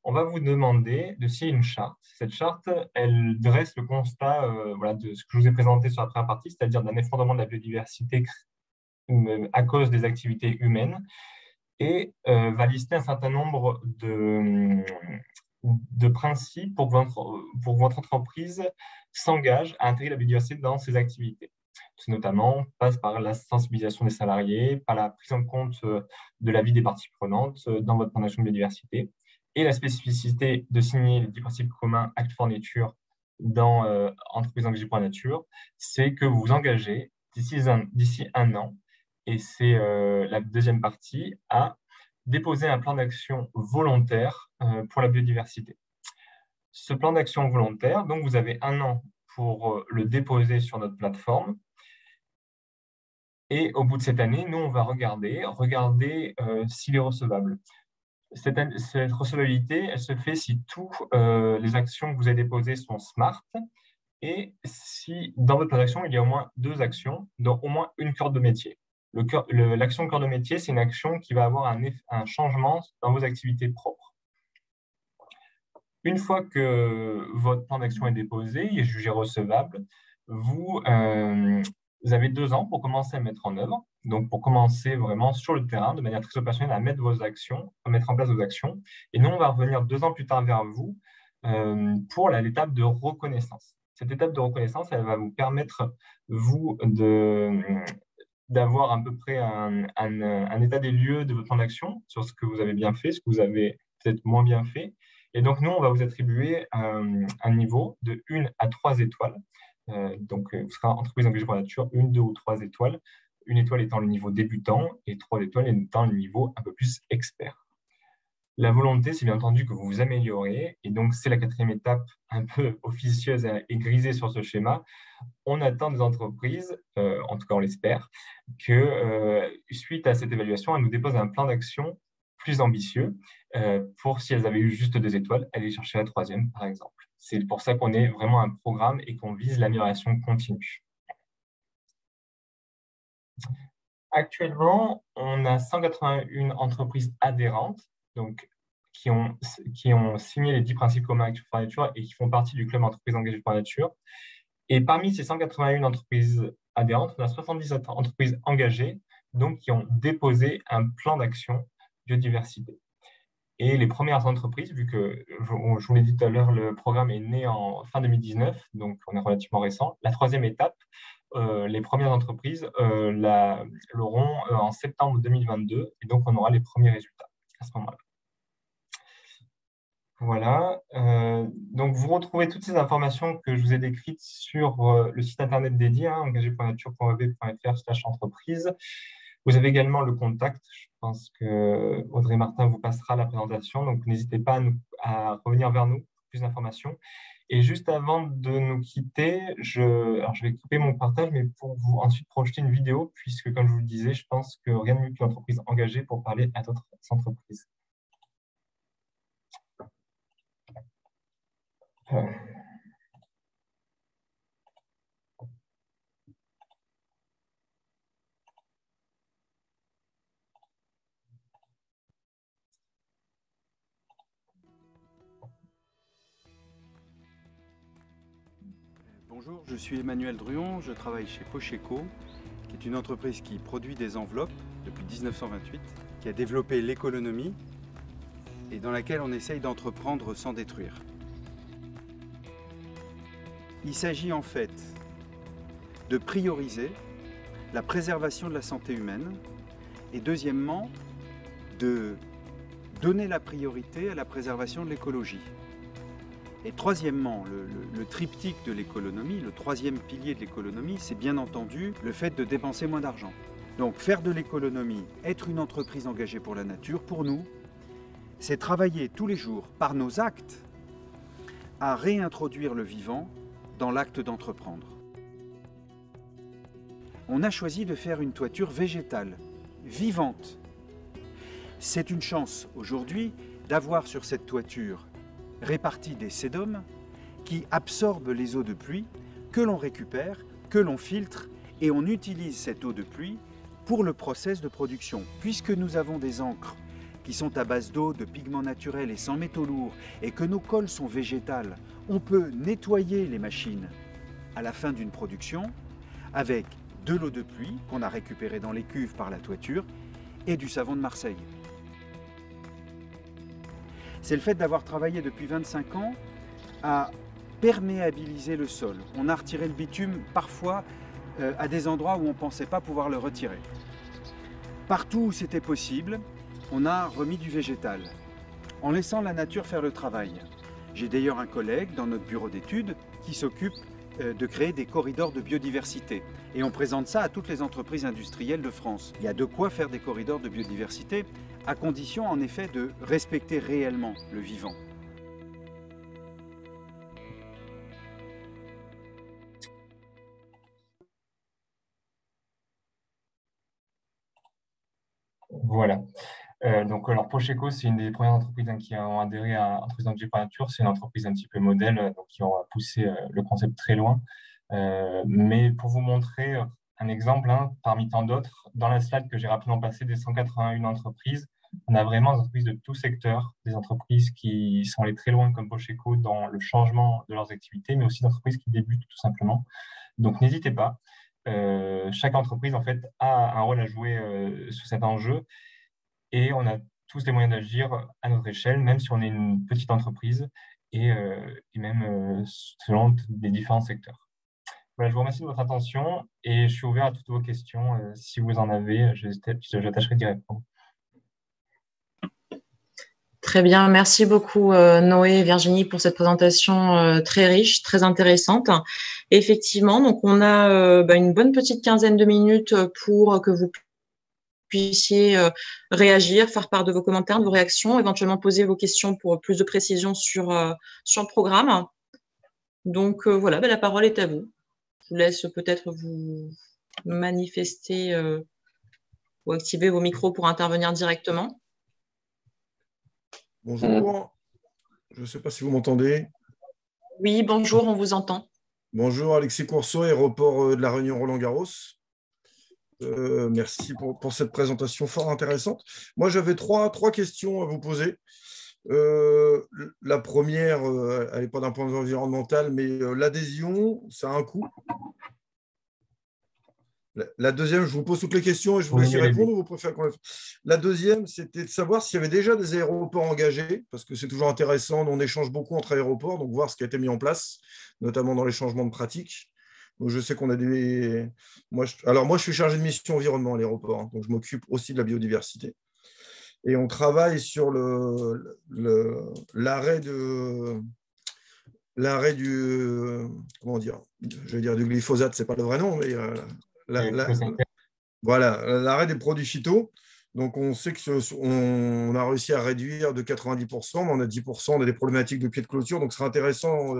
On va vous demander de signer une charte. Cette charte, elle dresse le constat euh, voilà, de ce que je vous ai présenté sur la première partie, c'est-à-dire d'un effondrement de la biodiversité à cause des activités humaines, et euh, va lister un certain nombre de... de principe pour que votre, pour que votre entreprise s'engage à intégrer la biodiversité dans ses activités. Notamment, passe par la sensibilisation des salariés, par la prise en compte de l'avis des parties prenantes dans votre plan d'action de biodiversité et la spécificité de signer les dix principes communs Act for Nature dans euh, Entreprises engagées pour la nature, c'est que vous vous engagez d'ici un, d'ici un an, et c'est euh, la deuxième partie, à déposer un plan d'action volontaire euh, pour la biodiversité. Ce plan d'action volontaire, donc vous avez un an pour euh, le déposer sur notre plateforme. Et au bout de cette année, nous, on va regarder, regarder euh, s'il est recevable. Cette, cette recevabilité, elle se fait si toutes euh, les actions que vous avez déposées sont smart et si dans votre plan d'action, il y a au moins deux actions, dont au moins une corde de métier. L'action cœur de métier, c'est une action qui va avoir un, eff, un changement dans vos activités propres. Une fois que votre plan d'action est déposé, il est jugé recevable, vous, euh, vous avez deux ans pour commencer à mettre en œuvre, donc pour commencer vraiment sur le terrain, de manière très opérationnelle, à mettre, vos actions, à mettre en place vos actions. Et nous, on va revenir deux ans plus tard vers vous euh, pour l'étape de reconnaissance. Cette étape de reconnaissance, elle va vous permettre, vous, de... d'avoir à peu près un, un, un état des lieux de votre plan d'action sur ce que vous avez bien fait, ce que vous avez peut-être moins bien fait. Et donc, nous, on va vous attribuer un, un niveau de une à trois étoires. Euh, donc, vous serez entreprise engagée pour la nature, une, deux ou trois étoiles, une étoile étant le niveau débutant et trois étoiles étant le niveau un peu plus expert. La volonté, c'est bien entendu que vous vous améliorez, et donc c'est la quatrième étape un peu officieuse et grisée sur ce schéma. On attend des entreprises, euh, en tout cas on l'espère, que euh, suite à cette évaluation, elles nous déposent un plan d'action plus ambitieux euh, pour, si elles avaient eu juste deux étoiles, aller chercher la troisième par exemple. C'est pour ça qu'on est vraiment un programme et qu'on vise l'amélioration continue. Actuellement, on a cent quatre-vingt-un entreprises adhérentes, donc, qui, ont, qui ont signé les dix principes communs Act for Nature et qui font partie du club Entreprises engagées pour la nature. Et parmi ces cent quatre-vingt-un entreprises adhérentes, on a soixante-dix-sept entreprises engagées, donc qui ont déposé un plan d'action biodiversité. Et les premières entreprises, vu que, je vous l'ai dit tout à l'heure, le programme est né en fin deux mille dix-neuf, donc on est relativement récent. La troisième étape, euh, les premières entreprises euh, l'auront euh, en septembre deux mille vingt-deux, et donc on aura les premiers résultats à ce moment-là. Voilà, euh, donc vous retrouvez toutes ces informations que je vous ai décrites sur euh, le site internet dédié, hein, engagé point nature point w w f point f r slash entreprise. Vous avez également le contact, je pense que Audrey Martin vous passera la présentation, donc n'hésitez pas à, nous, à revenir vers nous pour plus d'informations. Et juste avant de nous quitter, je, alors je vais couper mon partage, mais pour vous ensuite projeter une vidéo, puisque comme je vous le disais, je pense que rien de mieux qu'une entreprise engagée pour parler à d'autres entreprises. Bonjour, je suis Emmanuel Druon, je travaille chez Pocheco, qui est une entreprise qui produit des enveloppes depuis mille neuf cent vingt-huit, qui a développé l'économie et dans laquelle on essaye d'entreprendre sans détruire. Il s'agit en fait de prioriser la préservation de la santé humaine et deuxièmement de donner la priorité à la préservation de l'écologie. Et troisièmement, le, le, le triptyque de l'économie, le troisième pilier de l'économie, c'est bien entendu le fait de dépenser moins d'argent. Donc faire de l'économie, être une entreprise engagée pour la nature, pour nous, c'est travailler tous les jours par nos actes à réintroduire le vivant dans l'acte d'entreprendre. On a choisi de faire une toiture végétale, vivante. C'est une chance aujourd'hui d'avoir sur cette toiture répartis des sédums qui absorbent les eaux de pluie que l'on récupère, que l'on filtre et on utilise cette eau de pluie pour le process de production. Puisque nous avons des encres qui sont à base d'eau, de pigments naturels et sans métaux lourds et que nos colles sont végétales, on peut nettoyer les machines à la fin d'une production avec de l'eau de pluie qu'on a récupérée dans les cuves par la toiture et du savon de Marseille. C'est le fait d'avoir travaillé depuis vingt-cinq ans à perméabiliser le sol. On a retiré le bitume parfois euh, à des endroits où on ne pensait pas pouvoir le retirer. Partout où c'était possible, on a remis du végétal, en laissant la nature faire le travail. J'ai d'ailleurs un collègue dans notre bureau d'études qui s'occupe euh, de créer des corridors de biodiversité. Et on présente ça à toutes les entreprises industrielles de France. Il y a de quoi faire des corridors de biodiversité, à condition en effet de respecter réellement le vivant. Voilà. Euh, donc, alors Pocheco, c'est une des premières entreprises hein, qui ont adhéré à Entreprises engagées pour la nature. C'est une entreprise un petit peu modèle, donc qui ont poussé euh, le concept très loin. Euh, mais pour vous montrer un exemple, hein, parmi tant d'autres, dans la slide que j'ai rapidement passée des cent quatre-vingt-un entreprises, on a vraiment des entreprises de tout secteur, des entreprises qui sont allées très loin comme Pocheco dans le changement de leurs activités, mais aussi des entreprises qui débutent tout simplement. Donc n'hésitez pas, euh, chaque entreprise en fait a un rôle à jouer euh, sur cet enjeu et on a tous les moyens d'agir à notre échelle, même si on est une petite entreprise et, euh, et même euh, selon les différents secteurs. Voilà, je vous remercie de votre attention et je suis ouvert à toutes vos questions. Euh, si vous en avez, j'attacherai d'y répondre. Très bien, merci beaucoup Noé et Virginie pour cette présentation très riche, très intéressante. Effectivement, donc on a une bonne petite quinzaine de minutes pour que vous puissiez réagir, faire part de vos commentaires, de vos réactions, éventuellement poser vos questions pour plus de précision sur, sur le programme. Donc voilà, la parole est à vous. Je vous laisse peut-être vous manifester ou activer vos micros pour intervenir directement. Bonjour, je ne sais pas si vous m'entendez. Oui, bonjour, on vous entend. Bonjour, Alexis Courceau, aéroport de la Réunion Roland-Garros. Euh, merci pour, pour cette présentation fort intéressante. Moi, j'avais trois, trois questions à vous poser. Euh, la première, elle n'est pas d'un point de vue environnemental, mais l'adhésion, ça a un coût. La deuxième, je vous pose toutes les questions et je vous laisse y répondre. Vous préférez qu'on le fasse ? La deuxième, c'était de savoir s'il y avait déjà des aéroports engagés, parce que c'est toujours intéressant, on échange beaucoup entre aéroports, donc voir ce qui a été mis en place, notamment dans les changements de pratiques. Donc, je sais qu'on a des... Moi, je... Alors moi, je suis chargé de mission environnement à l'aéroport, hein, donc je m'occupe aussi de la biodiversité. Et on travaille sur le... Le... l'arrêt de... l'arrêt du... Comment dire ? Je vais dire du glyphosate, ce n'est pas le vrai nom, mais... Euh... La, la, voilà, l'arrêt des produits phyto. Donc, on sait qu'on a réussi à réduire de quatre-vingt-dix pour cent, mais on a dix pour cent, on a des problématiques de pied de clôture. Donc, ce sera intéressant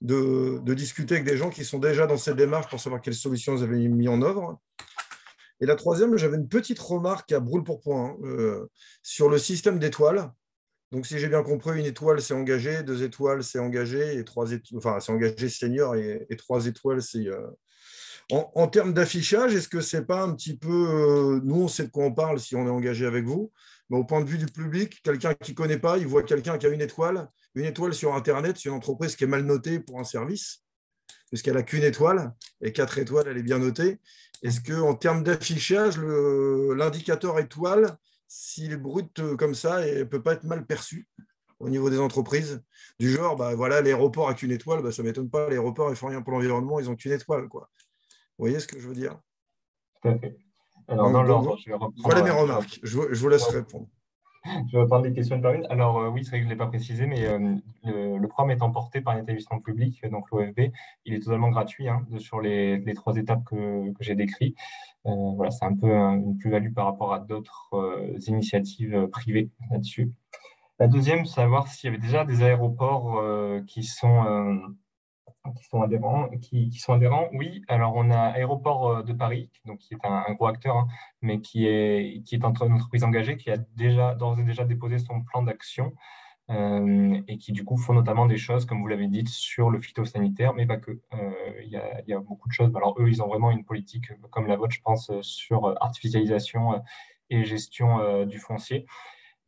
de, de discuter avec des gens qui sont déjà dans cette démarche pour savoir quelles solutions ils avaient mis en œuvre. Et la troisième, j'avais une petite remarque à brûle-pourpoint hein, euh, sur le système d'étoiles. Donc, si j'ai bien compris, une étoile, c'est engagé, deux étoiles, c'est engagé, et trois étoiles, enfin, c'est engagé senior, et, et trois étoiles, c'est... Euh, En, en termes d'affichage, est-ce que ce n'est pas un petit peu… Euh, nous, on sait de quoi on parle si on est engagé avec vous, mais au point de vue du public, quelqu'un qui ne connaît pas, il voit quelqu'un qui a une étoile, une étoile sur Internet, sur une entreprise qui est mal notée pour un service, puisqu'elle n'a qu'une étoile, et quatre étoiles, elle est bien notée. Est-ce qu'en termes d'affichage, l'indicateur étoile, s'il est brut comme ça, ne peut pas être mal perçu au niveau des entreprises, du genre, bah, voilà, l'aéroport n'a qu'une étoile, bah, ça ne m'étonne pas, l'aéroport ne fait rien pour l'environnement, ils n'ont qu'une étoile, quoi. Vous voyez ce que je veux dire? Tout à fait. Alors, dans l'ordre, je vais reprendre. Voilà mes remarques. Je vous, je vous laisse répondre. Je vais reprendre les questions de Paris. Alors, euh, oui, c'est vrai que je ne l'ai pas précisé, mais euh, le, le programme est emporté par un établissement public, donc l'O F B. Il est totalement gratuit hein, sur les, les trois étapes que, que j'ai décrites. Euh, voilà, c'est un peu un, une plus-value par rapport à d'autres euh, initiatives privées là-dessus. La deuxième, savoir s'il y avait déjà des aéroports euh, qui sont. Euh, Qui sont, adhérents, qui, qui sont adhérents, oui. Alors, on a Aéroport de Paris, donc, qui est un, un gros acteur, hein, mais qui est, qui est entre, une entreprise engagée, qui a déjà, d'ores et déjà déposé son plan d'action euh, et qui, du coup, font notamment des choses, comme vous l'avez dit, sur le phytosanitaire, mais pas que. Il y a, y a beaucoup de choses. Alors, eux, ils ont vraiment une politique, comme la vôtre, je pense, sur artificialisation et gestion euh, du foncier.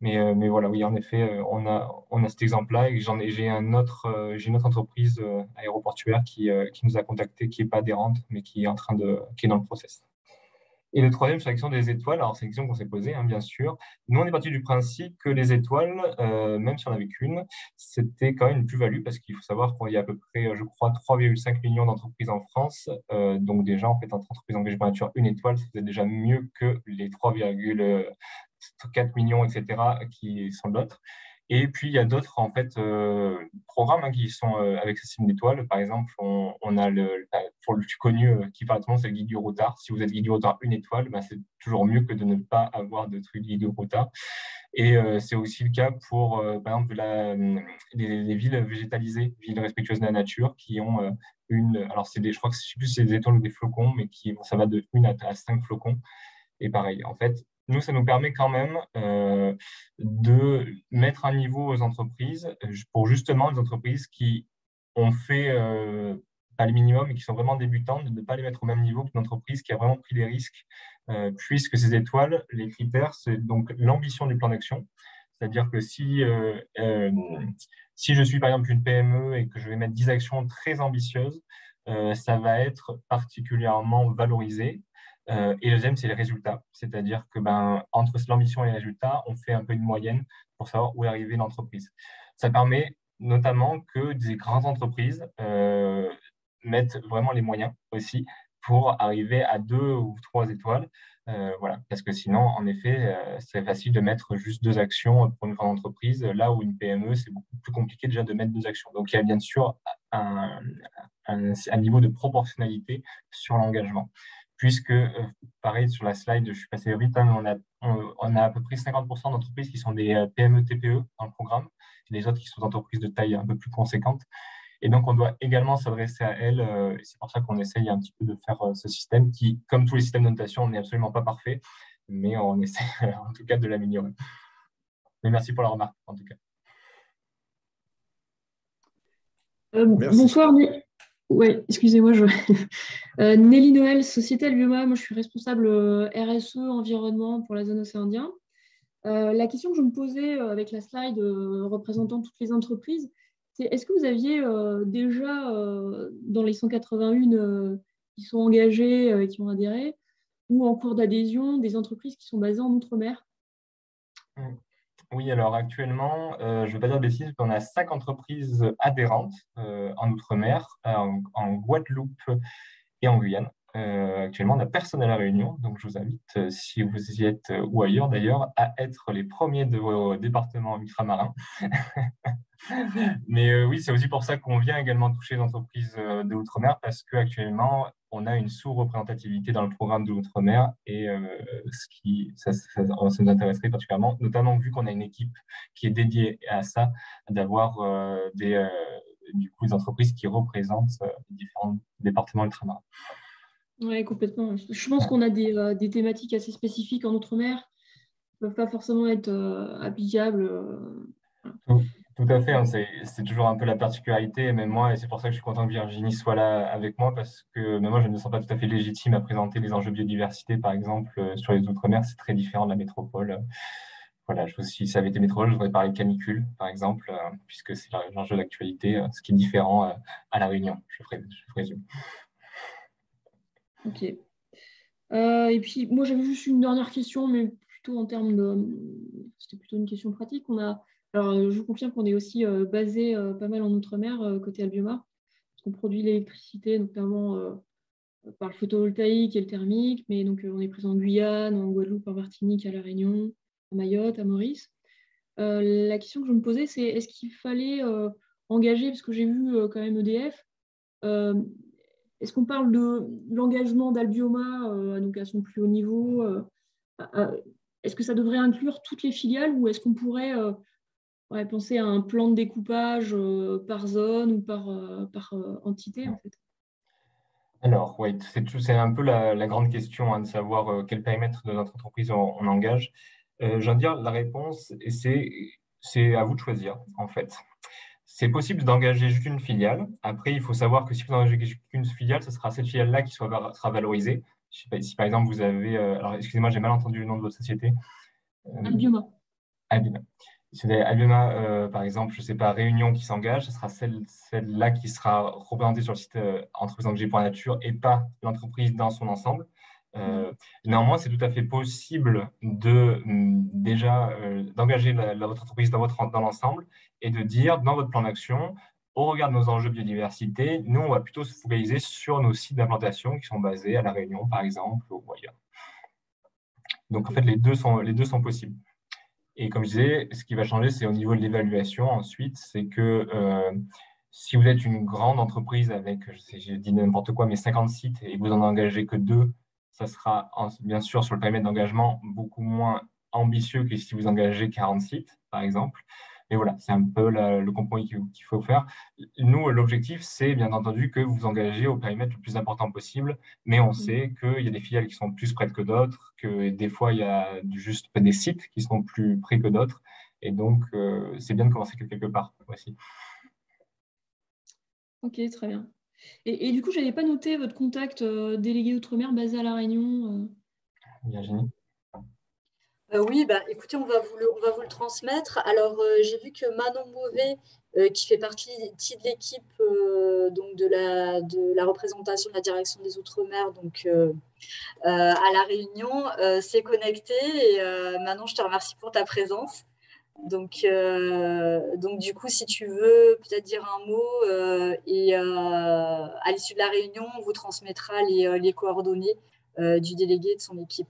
Mais, mais voilà, oui, en effet, on a, on a cet exemple-là et j'en ai, j'ai un autre, j'ai une autre entreprise aéroportuaire qui, qui nous a contactés, qui n'est pas adhérente, mais qui est en train de, qui est dans le process. Et le troisième, c'est l'action des étoiles. Alors, c'est une question qu'on s'est posée, hein, bien sûr. Nous, on est parti du principe que les étoiles, euh, même si on n'avait qu'une, c'était quand même une plus-value parce qu'il faut savoir qu'il y a à peu près, je crois, trois virgule cinq millions d'entreprises en France. Euh, donc, déjà, en fait, entre entreprises engagées par nature, une étoile, c'était déjà mieux que les trois virgule quatre millions, et cetera, qui sont d'autres. Et puis, il y a d'autres en fait, euh, programmes hein, qui sont euh, avec ce système d'étoiles. Par exemple, on, on a le, pour le plus connu euh, qui parle à tout le monde, c'est le guide du routard. Si vous êtes guide du routard une étoile, ben, c'est toujours mieux que de ne pas avoir de truc guide du routard. Et euh, c'est aussi le cas pour, euh, par exemple, la, les, les villes végétalisées, villes respectueuses de la nature, qui ont euh, une… Alors, des, je crois que c'est plus des étoiles ou des flocons, mais qui, bon, ça va de un à cinq flocons. Et pareil, en fait… Nous, ça nous permet quand même euh, de mettre un niveau aux entreprises pour justement les entreprises qui ont fait euh, pas le minimum et qui sont vraiment débutantes, de ne pas les mettre au même niveau qu'une entreprise qui a vraiment pris des risques, euh, puisque ces étoiles, les critères, c'est donc l'ambition du plan d'action. C'est-à-dire que si, euh, euh, si je suis par exemple une P M E et que je vais mettre dix actions très ambitieuses, euh, ça va être particulièrement valorisé. Euh, et le deuxième, c'est les résultats. C'est-à-dire que ben, entre l'ambition et les résultats, on fait un peu une moyenne pour savoir où est arrivée l'entreprise. Ça permet notamment que des grandes entreprises euh, mettent vraiment les moyens aussi pour arriver à deux ou trois étoiles. Euh, voilà. Parce que sinon, en effet, euh, c'est facile de mettre juste deux actions pour une grande entreprise, là où une P M E, c'est beaucoup plus compliqué déjà de mettre deux actions. Donc, il y a bien sûr un, un, un niveau de proportionnalité sur l'engagement. Puisque, euh, pareil, sur la slide, je suis passé vite, hein, on, a, on, on a à peu près cinquante pour cent d'entreprises qui sont des P M E T P E dans le programme, et les autres qui sont d'entreprises de taille un peu plus conséquente. Et donc, on doit également s'adresser à elles. Euh, c'est pour ça qu'on essaye un petit peu de faire euh, ce système qui, comme tous les systèmes de notation, n'est absolument pas parfait, mais on essaie euh, en tout cas de l'améliorer. Mais merci pour la remarque, en tout cas. Euh, bonsoir. Oui, excusez-moi. Je... Euh, Nelly Noël, Société Albioma. Moi, je suis responsable R S E, environnement pour la zone océan Indien. Euh, la question que je me posais euh, avec la slide euh, représentant toutes les entreprises, c'est est-ce que vous aviez euh, déjà, euh, dans les cent quatre-vingt-un euh, qui sont engagées euh, et qui ont adhéré, ou en cours d'adhésion, des entreprises qui sont basées en Outre-mer? mmh. Oui, alors actuellement, euh, je ne vais pas dire de bêtises, on a cinq entreprises adhérentes euh, en Outre-mer, en, en Guadeloupe et en Guyane. Euh, actuellement, on n'a personne à la Réunion, donc je vous invite, si vous y êtes ou ailleurs d'ailleurs, à être les premiers de vos départements ultramarins. Mais euh, oui, c'est aussi pour ça qu'on vient également toucher les entreprises de l'Outre-mer, parce qu'actuellement, on a une sous-représentativité dans le programme de l'Outre-mer, et euh, ce qui, ça, ça, ça nous intéresserait particulièrement, notamment vu qu'on a une équipe qui est dédiée à ça, d'avoir euh, des, euh, du coup, des entreprises qui représentent euh, différents départements ultramarins. Oui, complètement. Je pense qu'on a des, euh, des thématiques assez spécifiques en Outre-mer qui ne peuvent pas forcément être euh, applicables. Euh... Tout, tout à fait. Hein. C'est toujours un peu la particularité, même moi, et c'est pour ça que je suis content que Virginie soit là avec moi, parce que même moi, je ne me sens pas tout à fait légitime à présenter les enjeux biodiversité, par exemple, sur les Outre-mer. C'est très différent de la métropole. Voilà, je, si ça avait été métropole, je voudrais parler de canicule, par exemple, euh, puisque c'est l'enjeu d'actualité, ce qui est différent euh, à La Réunion, je présume. Ok. Euh, et puis, moi, j'avais juste une dernière question, mais plutôt en termes de... C'était plutôt une question pratique. On a... Alors, je vous confirme qu'on est aussi euh, basé euh, pas mal en Outre-mer, euh, côté Albioma, parce qu'on produit l'électricité, notamment euh, par le photovoltaïque et le thermique, mais donc euh, on est présent en Guyane, en Guadeloupe, en Martinique, à La Réunion, à Mayotte, à Maurice. Euh, la question que je me posais, c'est est-ce qu'il fallait euh, engager, parce que j'ai vu euh, quand même E D F, euh, est-ce qu'on parle de l'engagement d'Albioma euh, donc à son plus haut niveau euh, euh, Est-ce que ça devrait inclure toutes les filiales ou est-ce qu'on pourrait euh, ouais, penser à un plan de découpage euh, par zone ou par, euh, par euh, entité en fait? Alors, ouais, c'est un peu la, la grande question hein, de savoir euh, quel périmètre de notre entreprise on, on engage. Euh, J'ai envie de dire, la réponse, c'est à vous de choisir en fait. C'est possible d'engager juste une filiale. Après, il faut savoir que si vous engagez qu'une filiale, ce sera cette filiale-là qui soit, sera valorisée. Je sais pas, si par exemple vous avez... Euh, alors, excusez-moi, j'ai mal entendu le nom de votre société. Euh, Albioma. Albioma. Si vous avez Albioma, euh, par exemple, je ne sais pas, Réunion qui s'engage, ce sera celle-là celle qui sera représentée sur le site euh, Entreprises engagées pour la nature et pas l'entreprise dans son ensemble. Euh, néanmoins, c'est tout à fait possible de déjà euh, d'engager votre entreprise dans, dans l'ensemble et de dire dans votre plan d'action, au regard de nos enjeux biodiversité, nous on va plutôt se focaliser sur nos sites d'implantation qui sont basés à La Réunion par exemple ou ailleurs. Donc en fait les deux sont, les deux sont possibles. Et comme je disais, ce qui va changer c'est au niveau de l'évaluation ensuite, c'est que euh, si vous êtes une grande entreprise avec, je sais, j'ai dit n'importe quoi, mais cinquante sites et que vous n'en engagez que deux, ça sera bien sûr sur le périmètre d'engagement beaucoup moins ambitieux que si vous engagez quarante sites, par exemple. Mais voilà, c'est un peu la, le compromis qu'il faut faire. Nous, l'objectif, c'est bien entendu que vous vous engagez au périmètre le plus important possible, mais on sait qu'il y a des filiales qui sont plus près que d'autres, que des fois, il y a juste des sites qui sont plus près que d'autres. Et donc, euh, c'est bien de commencer quelque part aussi. Ok, très bien. Et, et du coup, je n'avais pas noté votre contact euh, délégué Outre-mer basé à La Réunion. Euh... Virginie. Euh, oui, bah, écoutez, on va, vous le, on va vous le transmettre. Alors, euh, j'ai vu que Manon Mauvais, euh, qui fait partie de l'équipe euh, de, la, de la représentation de la direction des Outre-mer euh, euh, à La Réunion, euh, s'est connectée. Et euh, Manon, je te remercie pour ta présence. Donc, euh, donc du coup, si tu veux peut-être dire un mot, euh, et euh, à l'issue de la réunion, on vous transmettra les, les coordonnées euh, du délégué et de son équipe.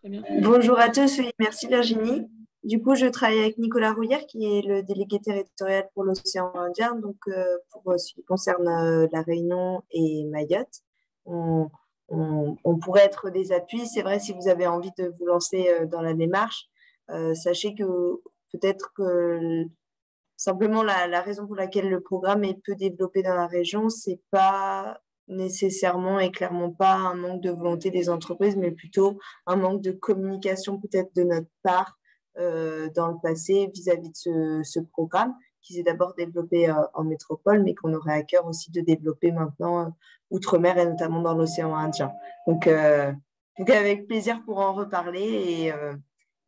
Très bien. Bonjour à tous et merci Virginie. Du coup, je travaille avec Nicolas Rouillère, qui est le délégué territorial pour l'océan Indien, donc euh, pour ce qui concerne euh, la Réunion et Mayotte. On, on, on pourrait être des appuis. C'est vrai, si vous avez envie de vous lancer euh, dans la démarche, Euh, sachez que peut-être que simplement la, la raison pour laquelle le programme est peu développé dans la région, ce n'est pas nécessairement et clairement pas un manque de volonté des entreprises, mais plutôt un manque de communication peut-être de notre part euh, dans le passé vis-à-vis de ce, ce programme qui s'est d'abord développé euh, en métropole, mais qu'on aurait à cœur aussi de développer maintenant euh, outre-mer et notamment dans l'océan Indien. Donc, euh, donc avec plaisir pour en reparler et... Euh,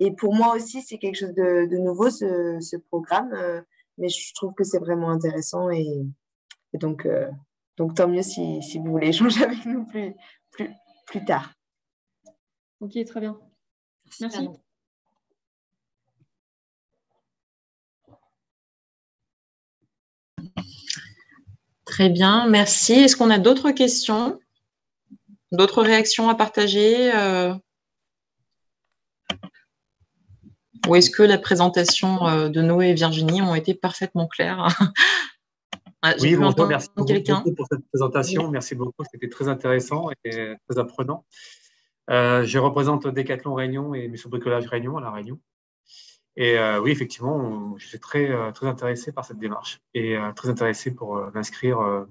Et pour moi aussi, c'est quelque chose de, de nouveau, ce, ce programme. Euh, mais je trouve que c'est vraiment intéressant. Et, et donc, euh, donc, tant mieux si, si vous voulez échanger avec nous plus, plus, plus tard. Ok, très bien. Merci. Merci. Très bien, merci. Est-ce qu'on a d'autres questions, d'autres réactions à partager euh... Ou est-ce que la présentation de Noé et Virginie ont été parfaitement claires? Oui, bonjour, merci beaucoup pour cette présentation. Oui. Merci beaucoup, c'était très intéressant et très apprenant. Euh, je représente Decathlon Réunion et Mission Bricolage Réunion à La Réunion. Et euh, oui, effectivement, on, je suis très, très intéressé par cette démarche et euh, très intéressé pour euh, m'inscrire euh,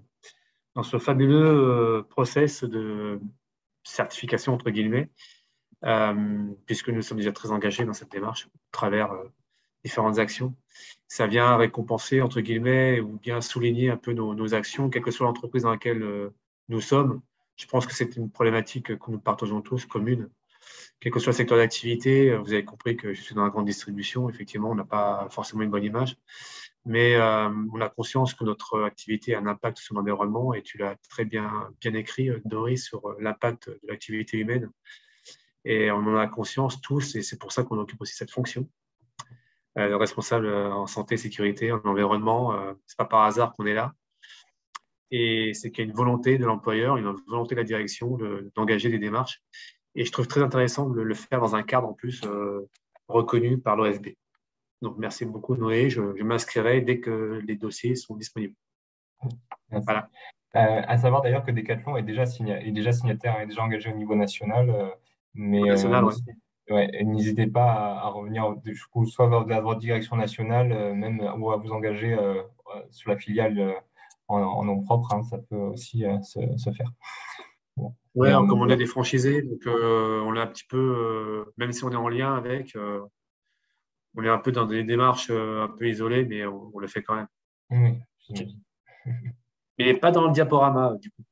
dans ce fabuleux euh, process de certification, entre guillemets, Euh, puisque nous sommes déjà très engagés dans cette démarche à travers euh, différentes actions. Ça vient récompenser, entre guillemets, ou bien souligner un peu nos, nos actions, quelle que soit l'entreprise dans laquelle euh, nous sommes. Je pense que c'est une problématique que nous partageons tous, commune. Quel que soit le secteur d'activité, vous avez compris que je suis dans la grande distribution, effectivement, on n'a pas forcément une bonne image, mais euh, on a conscience que notre activité a un impact sur l'environnement, et tu l'as très bien, bien écrit, Doris, sur l'impact de l'activité humaine. Et on en a conscience tous, et c'est pour ça qu'on occupe aussi cette fonction. Euh, le responsable en santé, sécurité, en environnement, euh, ce n'est pas par hasard qu'on est là. Et c'est qu'il y a une volonté de l'employeur, une volonté de la direction de, d'engager des démarches. Et je trouve très intéressant de le faire dans un cadre en plus euh, reconnu par l'O F B. Donc merci beaucoup Noé, je, je m'inscrirai dès que les dossiers sont disponibles. Merci. Voilà. Euh, à savoir d'ailleurs que Decathlon est déjà, signa- est déjà signataire, est déjà engagé au niveau national. Euh... Mais euh, ouais, n'hésitez pas à, à revenir je trouve, soit vers, vers votre direction nationale, euh, même ou à vous engager euh, sur la filiale euh, en, en nom propre, hein, ça peut aussi euh, se, se faire. Bon. Ouais, alors, comme on est des franchisés, donc euh, on est un petit peu, euh, même si on est en lien avec, euh, on est un peu dans des démarches euh, un peu isolées, mais on, on le fait quand même. Oui. Mais pas dans le diaporama, du coup.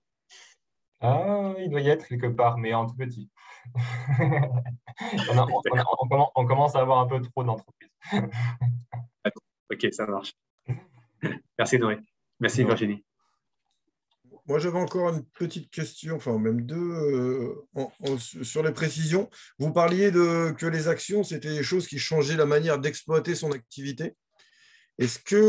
Ah, il doit y être quelque part, mais en tout petit. on, a, on, a, on, commence, on commence à avoir un peu trop d'entreprises. Ok, ça marche. Merci Noé. Merci Virginie. Moi, j'avais encore une petite question, enfin même deux, euh, en, en, sur les précisions. Vous parliez de, que les actions, c'était des choses qui changeaient la manière d'exploiter son activité. Est-ce que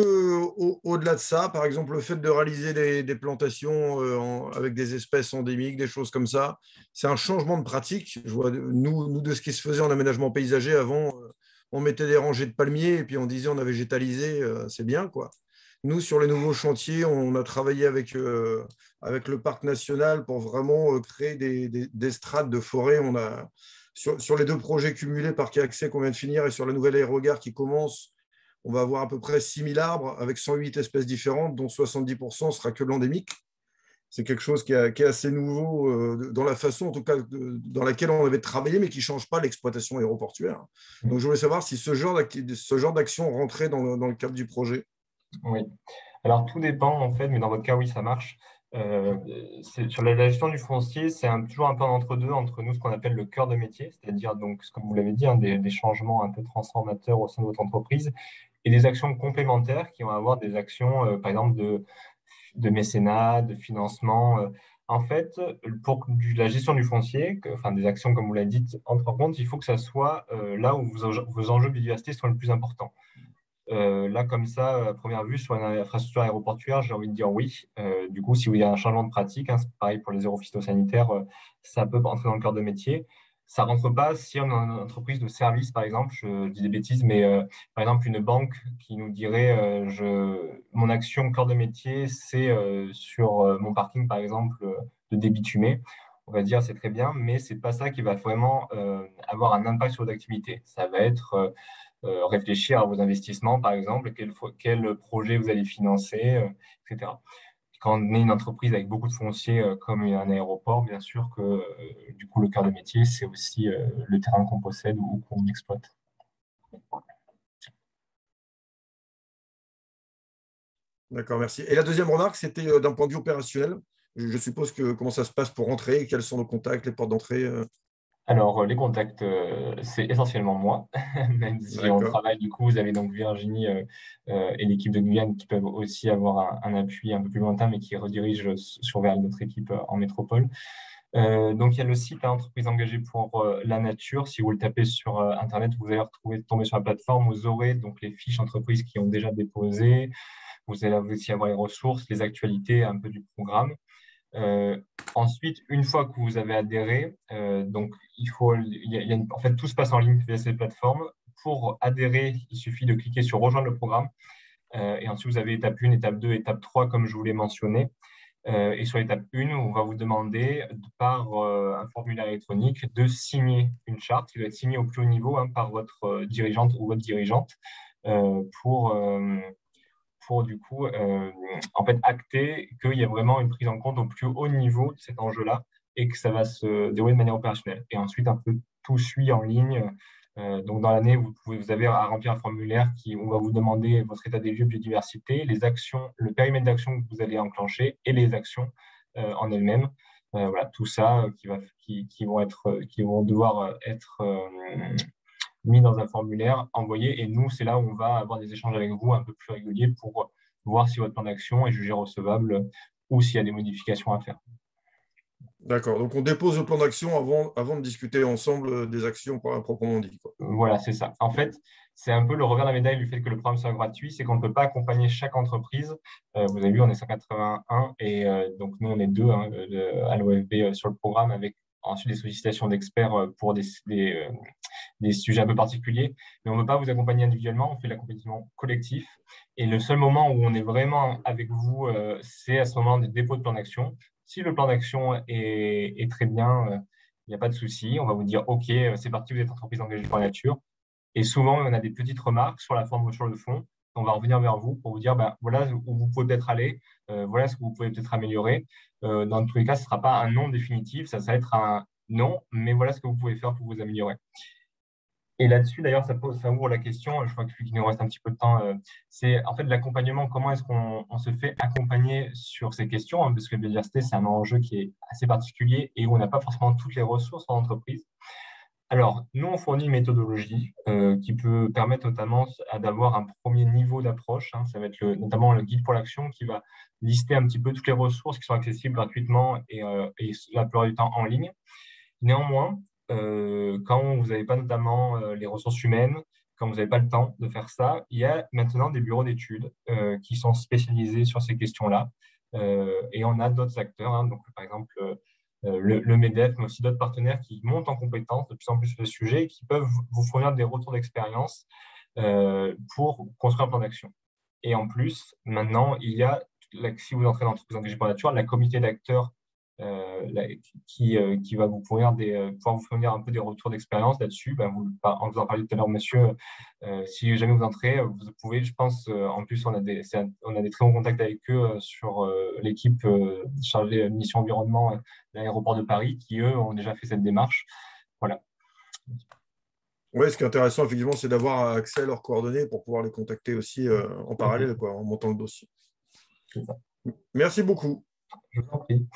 au, au-delà de ça, par exemple, le fait de réaliser des, des plantations euh, en, avec des espèces endémiques, des choses comme ça, c'est un changement de pratique? Je vois, nous, nous, de ce qui se faisait en aménagement paysager, avant, euh, on mettait des rangées de palmiers et puis on disait on a végétalisé, euh, c'est bien, quoi. Nous, sur les nouveaux chantiers, on a travaillé avec, euh, avec le parc national pour vraiment euh, créer des, des, des strates de forêt. On a, sur, sur les deux projets cumulés, parc et accès qu'on vient de finir, et sur la nouvelle aérogare qui commence, on va avoir à peu près six mille arbres avec cent huit espèces différentes, dont soixante-dix pour cent sera que l'endémique. C'est quelque chose qui est assez nouveau dans la façon, en tout cas, dans laquelle on avait travaillé, mais qui ne change pas l'exploitation aéroportuaire. Donc, je voulais savoir si ce genre d'action rentrait dans le cadre du projet. Oui. Alors, tout dépend, en fait, mais dans votre cas, oui, ça marche. Euh, sur la gestion du foncier, c'est toujours un peu entre deux, entre nous, ce qu'on appelle le cœur de métier, c'est-à-dire, donc, comme vous l'avez dit, hein, des, des changements un peu transformateurs au sein de votre entreprise, et des actions complémentaires qui vont avoir des actions, euh, par exemple, de, de mécénat, de financement. Euh, en fait, pour la gestion du foncier, que, enfin, des actions, comme vous l'avez dit, entrent en compte, il faut que ça soit euh, là où vos, enje vos enjeux de biodiversité sont les plus importants. Euh, là, comme ça, à première vue, sur une infrastructure aéroportuaire, j'ai envie de dire oui. Euh, du coup, si il y a un changement de pratique, hein, c'est pareil pour les aéros phytosanitaires, euh, ça peut rentrer dans le cœur de métier. Ça ne rentre pas si on a une entreprise de service, par exemple, je, je dis des bêtises, mais euh, par exemple, une banque qui nous dirait euh, je, mon action cœur de métier, c'est euh, sur euh, mon parking, par exemple, euh, de débitumer. On va dire c'est très bien, mais ce n'est pas ça qui va vraiment euh, avoir un impact sur l'activité. Ça va être... Euh, Euh, réfléchir à vos investissements, par exemple, quel, quel projet vous allez financer, euh, et cetera. Quand on est une entreprise avec beaucoup de foncier, euh, comme un aéroport, bien sûr que euh, du coup, le cœur de métier, c'est aussi euh, le terrain qu'on possède ou qu'on exploite. D'accord, merci. Et la deuxième remarque, c'était euh, d'un point de vue opérationnel. Je suppose que comment ça se passe pour rentrer, quels sont nos contacts, les portes d'entrée euh... Alors, les contacts, euh, c'est essentiellement moi, même si on travaille, du coup, vous avez donc Virginie euh, euh, et l'équipe de Guyane qui peuvent aussi avoir un, un appui un peu plus lointain, mais qui redirige sur vers notre équipe en métropole. Euh, donc, il y a le site hein, Entreprises engagées pour euh, la nature. Si vous le tapez sur euh, Internet, vous allez retrouver, tomber sur la plateforme. Vous aurez donc les fiches entreprises qui ont déjà déposé. Vous allez aussi avoir les ressources, les actualités un peu du programme. Euh, ensuite, une fois que vous avez adhéré, euh, donc il faut, il y a, il y a une, en fait, tout se passe en ligne via ces plateformes. Pour adhérer, il suffit de cliquer sur rejoindre le programme. Euh, et ensuite, vous avez étape un, étape deux, étape trois, comme je vous l'ai mentionné. Euh, et sur l'étape un, on va vous demander, par euh, un formulaire électronique, de signer une charte qui doit être signée au plus haut niveau hein, par votre dirigeante ou votre dirigeante euh, pour. Euh, pour du coup euh, en fait, acter qu'il y a vraiment une prise en compte au plus haut niveau de cet enjeu-là et que ça va se dérouler de manière opérationnelle. Et ensuite, un peu tout suit en ligne. Euh, donc, dans l'année, vous, vous avez à remplir un formulaire qui on va vous demander votre état des lieux, biodiversité, les actions, le périmètre d'action que vous allez enclencher et les actions euh, en elles-mêmes. Euh, voilà, tout ça euh, qui, va, qui, qui, vont être, qui vont devoir être... Euh, mis dans un formulaire, envoyé, et nous, c'est là où on va avoir des échanges avec vous un peu plus réguliers pour voir si votre plan d'action est jugé recevable ou s'il y a des modifications à faire. D'accord, donc on dépose le plan d'action avant, avant de discuter ensemble des actions proprement dites. Voilà, c'est ça. En fait, c'est un peu le revers de la médaille du fait que le programme soit gratuit, c'est qu'on ne peut pas accompagner chaque entreprise. Euh, vous avez vu, on est cent quatre-vingt-un, et euh, donc nous, on est deux hein, de, à l'O F B euh, sur le programme avec ensuite des sollicitations d'experts pour des, des, des sujets un peu particuliers. Mais on ne veut pas vous accompagner individuellement, on fait l'accompagnement collectif. Et le seul moment où on est vraiment avec vous, c'est à ce moment des dépôts de plan d'action. Si le plan d'action est, est très bien, il n'y a pas de souci. On va vous dire, OK, c'est parti, vous êtes entreprise engagée pour la nature. Et souvent, on a des petites remarques sur la forme ou sur le fond. On va revenir vers vous pour vous dire, ben, voilà où vous pouvez peut-être aller, euh, voilà ce que vous pouvez peut-être améliorer. Euh, dans tous les cas, ce ne sera pas un non définitif, ça, ça va être un non, mais voilà ce que vous pouvez faire pour vous améliorer. Et là-dessus, d'ailleurs, ça, ça ouvre la question, je crois qu'il nous reste un petit peu de temps, euh, c'est en fait l'accompagnement, comment est-ce qu'on se fait accompagner sur ces questions, hein, parce que la biodiversité, c'est un enjeu qui est assez particulier et où on n'a pas forcément toutes les ressources en entreprise. Alors, nous, on fournit une méthodologie euh, qui peut permettre notamment d'avoir un premier niveau d'approche. Hein, ça va être le, notamment le guide pour l'action qui va lister un petit peu toutes les ressources qui sont accessibles gratuitement et, euh, et la plupart du temps en ligne. Néanmoins, euh, quand vous n'avez pas notamment euh, les ressources humaines, quand vous n'avez pas le temps de faire ça, il y a maintenant des bureaux d'études euh, qui sont spécialisés sur ces questions-là. Euh, et on a d'autres acteurs, hein, donc, par exemple... Euh, Le, le MEDEF, mais aussi d'autres partenaires qui montent en compétence de plus en plus sur le sujet et qui peuvent vous fournir des retours d'expérience euh, pour construire un plan d'action. Et en plus, maintenant, il y a, si vous entrez dans l'entreprise engagée pour la nature, la comité d'acteurs euh, qui, euh, qui va vous fournir des, pouvoir vous fournir un peu des retours d'expérience là-dessus. Ben, vous, on vous en parlait tout à l'heure, monsieur. Euh, si jamais vous entrez, vous pouvez, je pense, euh, en plus, on a, des, on a des très bons contacts avec eux euh, sur euh, l'équipe euh, chargée de mission environnement. Euh, l'Aéroport de Paris, qui, eux, ont déjà fait cette démarche. Voilà. Oui, ce qui est intéressant, effectivement, c'est d'avoir accès à leurs coordonnées pour pouvoir les contacter aussi euh, en parallèle, quoi, en montant le dossier. C'est ça. Merci beaucoup. Je vous en prie.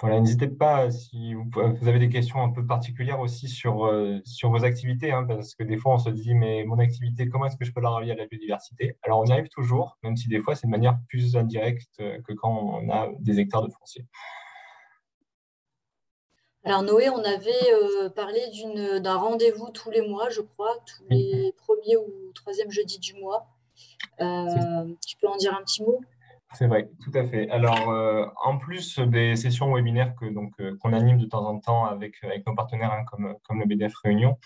Voilà, n'hésitez pas, si vous, vous avez des questions un peu particulières aussi sur, euh, sur vos activités, hein, parce que des fois on se dit, mais mon activité, comment est-ce que je peux la relier à la biodiversité? Alors on y arrive toujours, même si des fois c'est de manière plus indirecte que quand on a des hectares de foncier. Alors Noé, on avait euh, parlé d'un rendez-vous tous les mois, je crois, tous les premiers ou troisième jeudi du mois. Euh, tu peux en dire un petit mot ? C'est vrai, tout à fait. Alors, euh, en plus des sessions webinaires que donc euh, qu'on anime de temps en temps avec, avec nos partenaires, hein, comme, comme le M E D E F Réunion,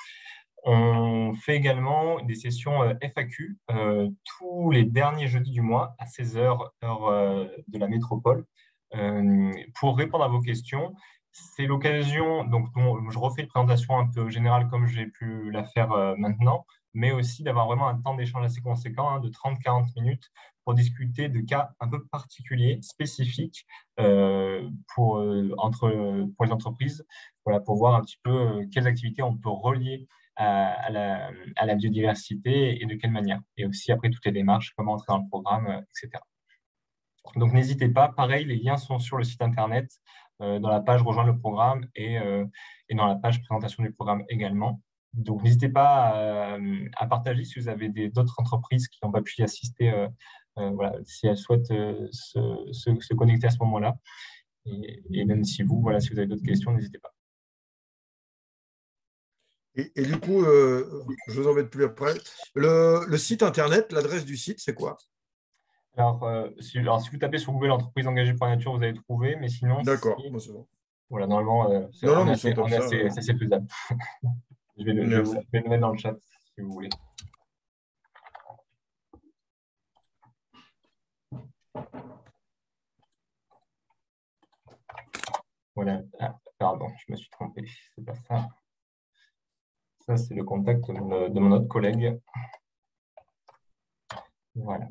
on fait également des sessions euh, F A Q euh, tous les derniers jeudis du mois à seize heures, heure euh, de la métropole, euh, pour répondre à vos questions. C'est l'occasion, donc bon, je refais une présentation un peu générale comme j'ai pu la faire euh, maintenant, mais aussi d'avoir vraiment un temps d'échange assez conséquent, hein, de trente à quarante minutes, pour discuter de cas un peu particuliers, spécifiques, euh, pour, euh, entre, pour les entreprises, voilà, pour voir un petit peu euh, quelles activités on peut relier à, à, la, à la biodiversité et de quelle manière. Et aussi, après, toutes les démarches, comment entrer dans le programme, euh, et cetera. Donc, n'hésitez pas. Pareil, les liens sont sur le site Internet, euh, dans la page « Rejoindre le programme » et, euh, et dans la page « Présentation du programme » également. Donc, n'hésitez pas à, à partager si vous avez d'autres entreprises qui n'ont pas pu y assister, euh, euh, voilà, si elles souhaitent euh, se, se, se connecter à ce moment-là. Et, et même si vous, voilà, si vous avez d'autres questions, n'hésitez pas. Et, et du coup, euh, je vous embête plus après. Le, le site Internet, l'adresse du site, c'est quoi? alors, euh, si, alors, si vous tapez sur Google Entreprises engagées pour la nature, vous allez trouver, mais sinon… D'accord, si, bon, c'est bon. Voilà, normalement, euh, c'est assez, assez, assez faisable. Je vais, le, je vais le mettre dans le chat si vous voulez. Voilà. Ah, pardon, je me suis trompé. C'est pas ça. Ça, c'est le contact de, de mon autre collègue. Voilà.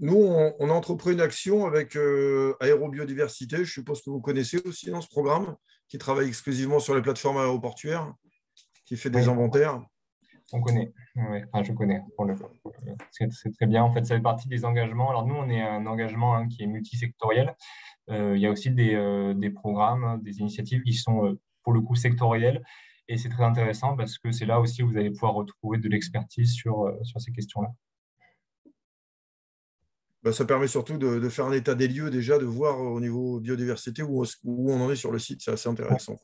Nous, on, on a entrepris une action avec euh, Aérobiodiversité. Je suppose que vous connaissez aussi dans ce programme, qui travaille exclusivement sur les plateformes aéroportuaires, qui fait des oui. inventaires. On connaît, ouais. Enfin, je connais. C'est très bien. En fait, ça fait partie des engagements. Alors, nous, on est un engagement hein, qui est multisectoriel. Euh, il y a aussi des, euh, des programmes, des initiatives qui sont, euh, pour le coup, sectorielles. Et c'est très intéressant parce que c'est là aussi où vous allez pouvoir retrouver de l'expertise sur, euh, sur ces questions-là. Ça permet surtout de, de faire un état des lieux, déjà, de voir au niveau biodiversité où, où on en est sur le site. C'est assez intéressant.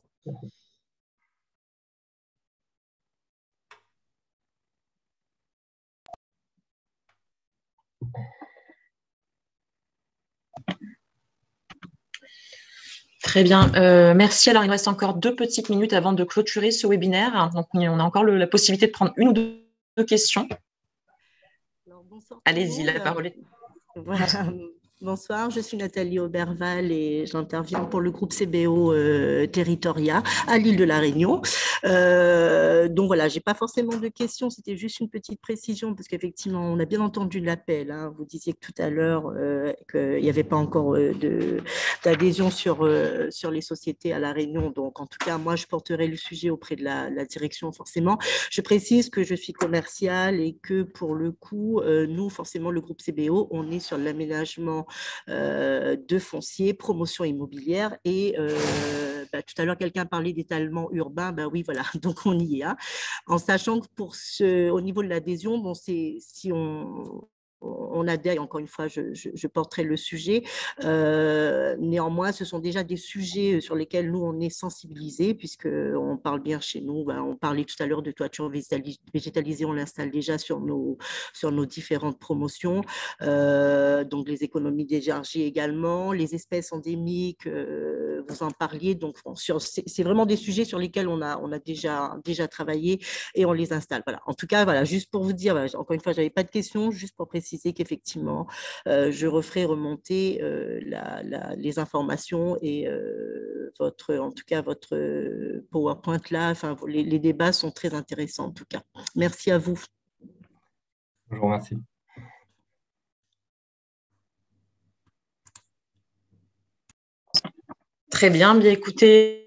Très bien. Euh, merci. Alors, il reste encore deux petites minutes avant de clôturer ce webinaire. Donc, on a encore le, la possibilité de prendre une ou deux, deux questions. Allez-y, la parole est… Voilà. Bonsoir, je suis Nathalie Auberval et j'interviens pour le groupe C B O euh, Territoria à l'île de la Réunion. Euh, donc voilà, je n'ai pas forcément de questions, c'était juste une petite précision parce qu'effectivement, on a bien entendu l'appel. Hein, vous disiez que tout à l'heure euh, qu'il n'y avait pas encore euh, d'adhésion sur, euh, sur les sociétés à la Réunion. Donc en tout cas, moi, je porterai le sujet auprès de la, la direction forcément. Je précise que je suis commerciale et que pour le coup, euh, nous, forcément, le groupe C B O, on est sur l'aménagement Euh, de foncier, promotion immobilière et euh, bah, tout à l'heure quelqu'un parlait d'étalement urbain, ben bah oui voilà, donc on y est, hein. En sachant que pour ce, au niveau de l'adhésion, bon c'est si on on adhère, encore une fois, je, je, je porterai le sujet. Euh, néanmoins, ce sont déjà des sujets sur lesquels nous, on est sensibilisés, puisqu'on parle bien chez nous. Ben, on parlait tout à l'heure de toiture végétalisée, on l'installe déjà sur nos, sur nos différentes promotions. Euh, donc, les économies d'énergie également, les espèces endémiques, euh, vous en parliez. Donc, c'est vraiment des sujets sur lesquels on a, on a déjà, déjà travaillé et on les installe. Voilà. En tout cas, voilà, juste pour vous dire, voilà, encore une fois, je n'avais pas de questions, juste pour préciser qu'effectivement, euh, je referai remonter euh, la, la, les informations et euh, votre, en tout cas, votre PowerPoint là. Enfin, les, les débats sont très intéressants en tout cas. Merci à vous. Je vous remercie. Très bien. Bien, écoutez.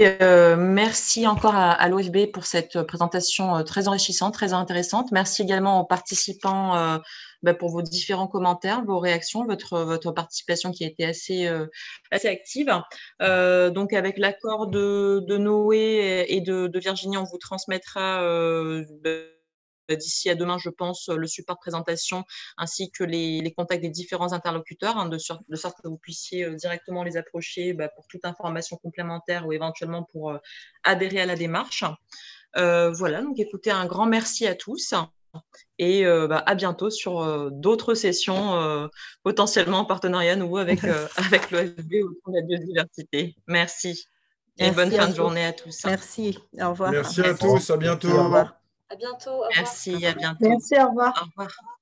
Euh, merci encore à, à l'O F B pour cette présentation euh, très enrichissante, très intéressante. Merci également aux participants euh, bah, pour vos différents commentaires, vos réactions, votre, votre participation qui a été assez, euh, assez active. Euh, donc, avec l'accord de, de Noé et de, de Virginie, on vous transmettra euh, d'ici à demain, je pense, le support de présentation ainsi que les, les contacts des différents interlocuteurs, hein, de, sur, de sorte que vous puissiez directement les approcher bah, pour toute information complémentaire ou éventuellement pour euh, adhérer à la démarche. Euh, voilà, donc écoutez, un grand merci à tous et euh, bah, à bientôt sur euh, d'autres sessions, euh, potentiellement en partenariat nouveau avec, euh, avec l'O F B ou pour la biodiversité. Merci, et merci bonne fin de journée à tous. Merci, au revoir. Merci à tous, à bientôt. Au revoir. À bientôt. Au revoir. Merci, à bientôt. Merci, au revoir. Au revoir.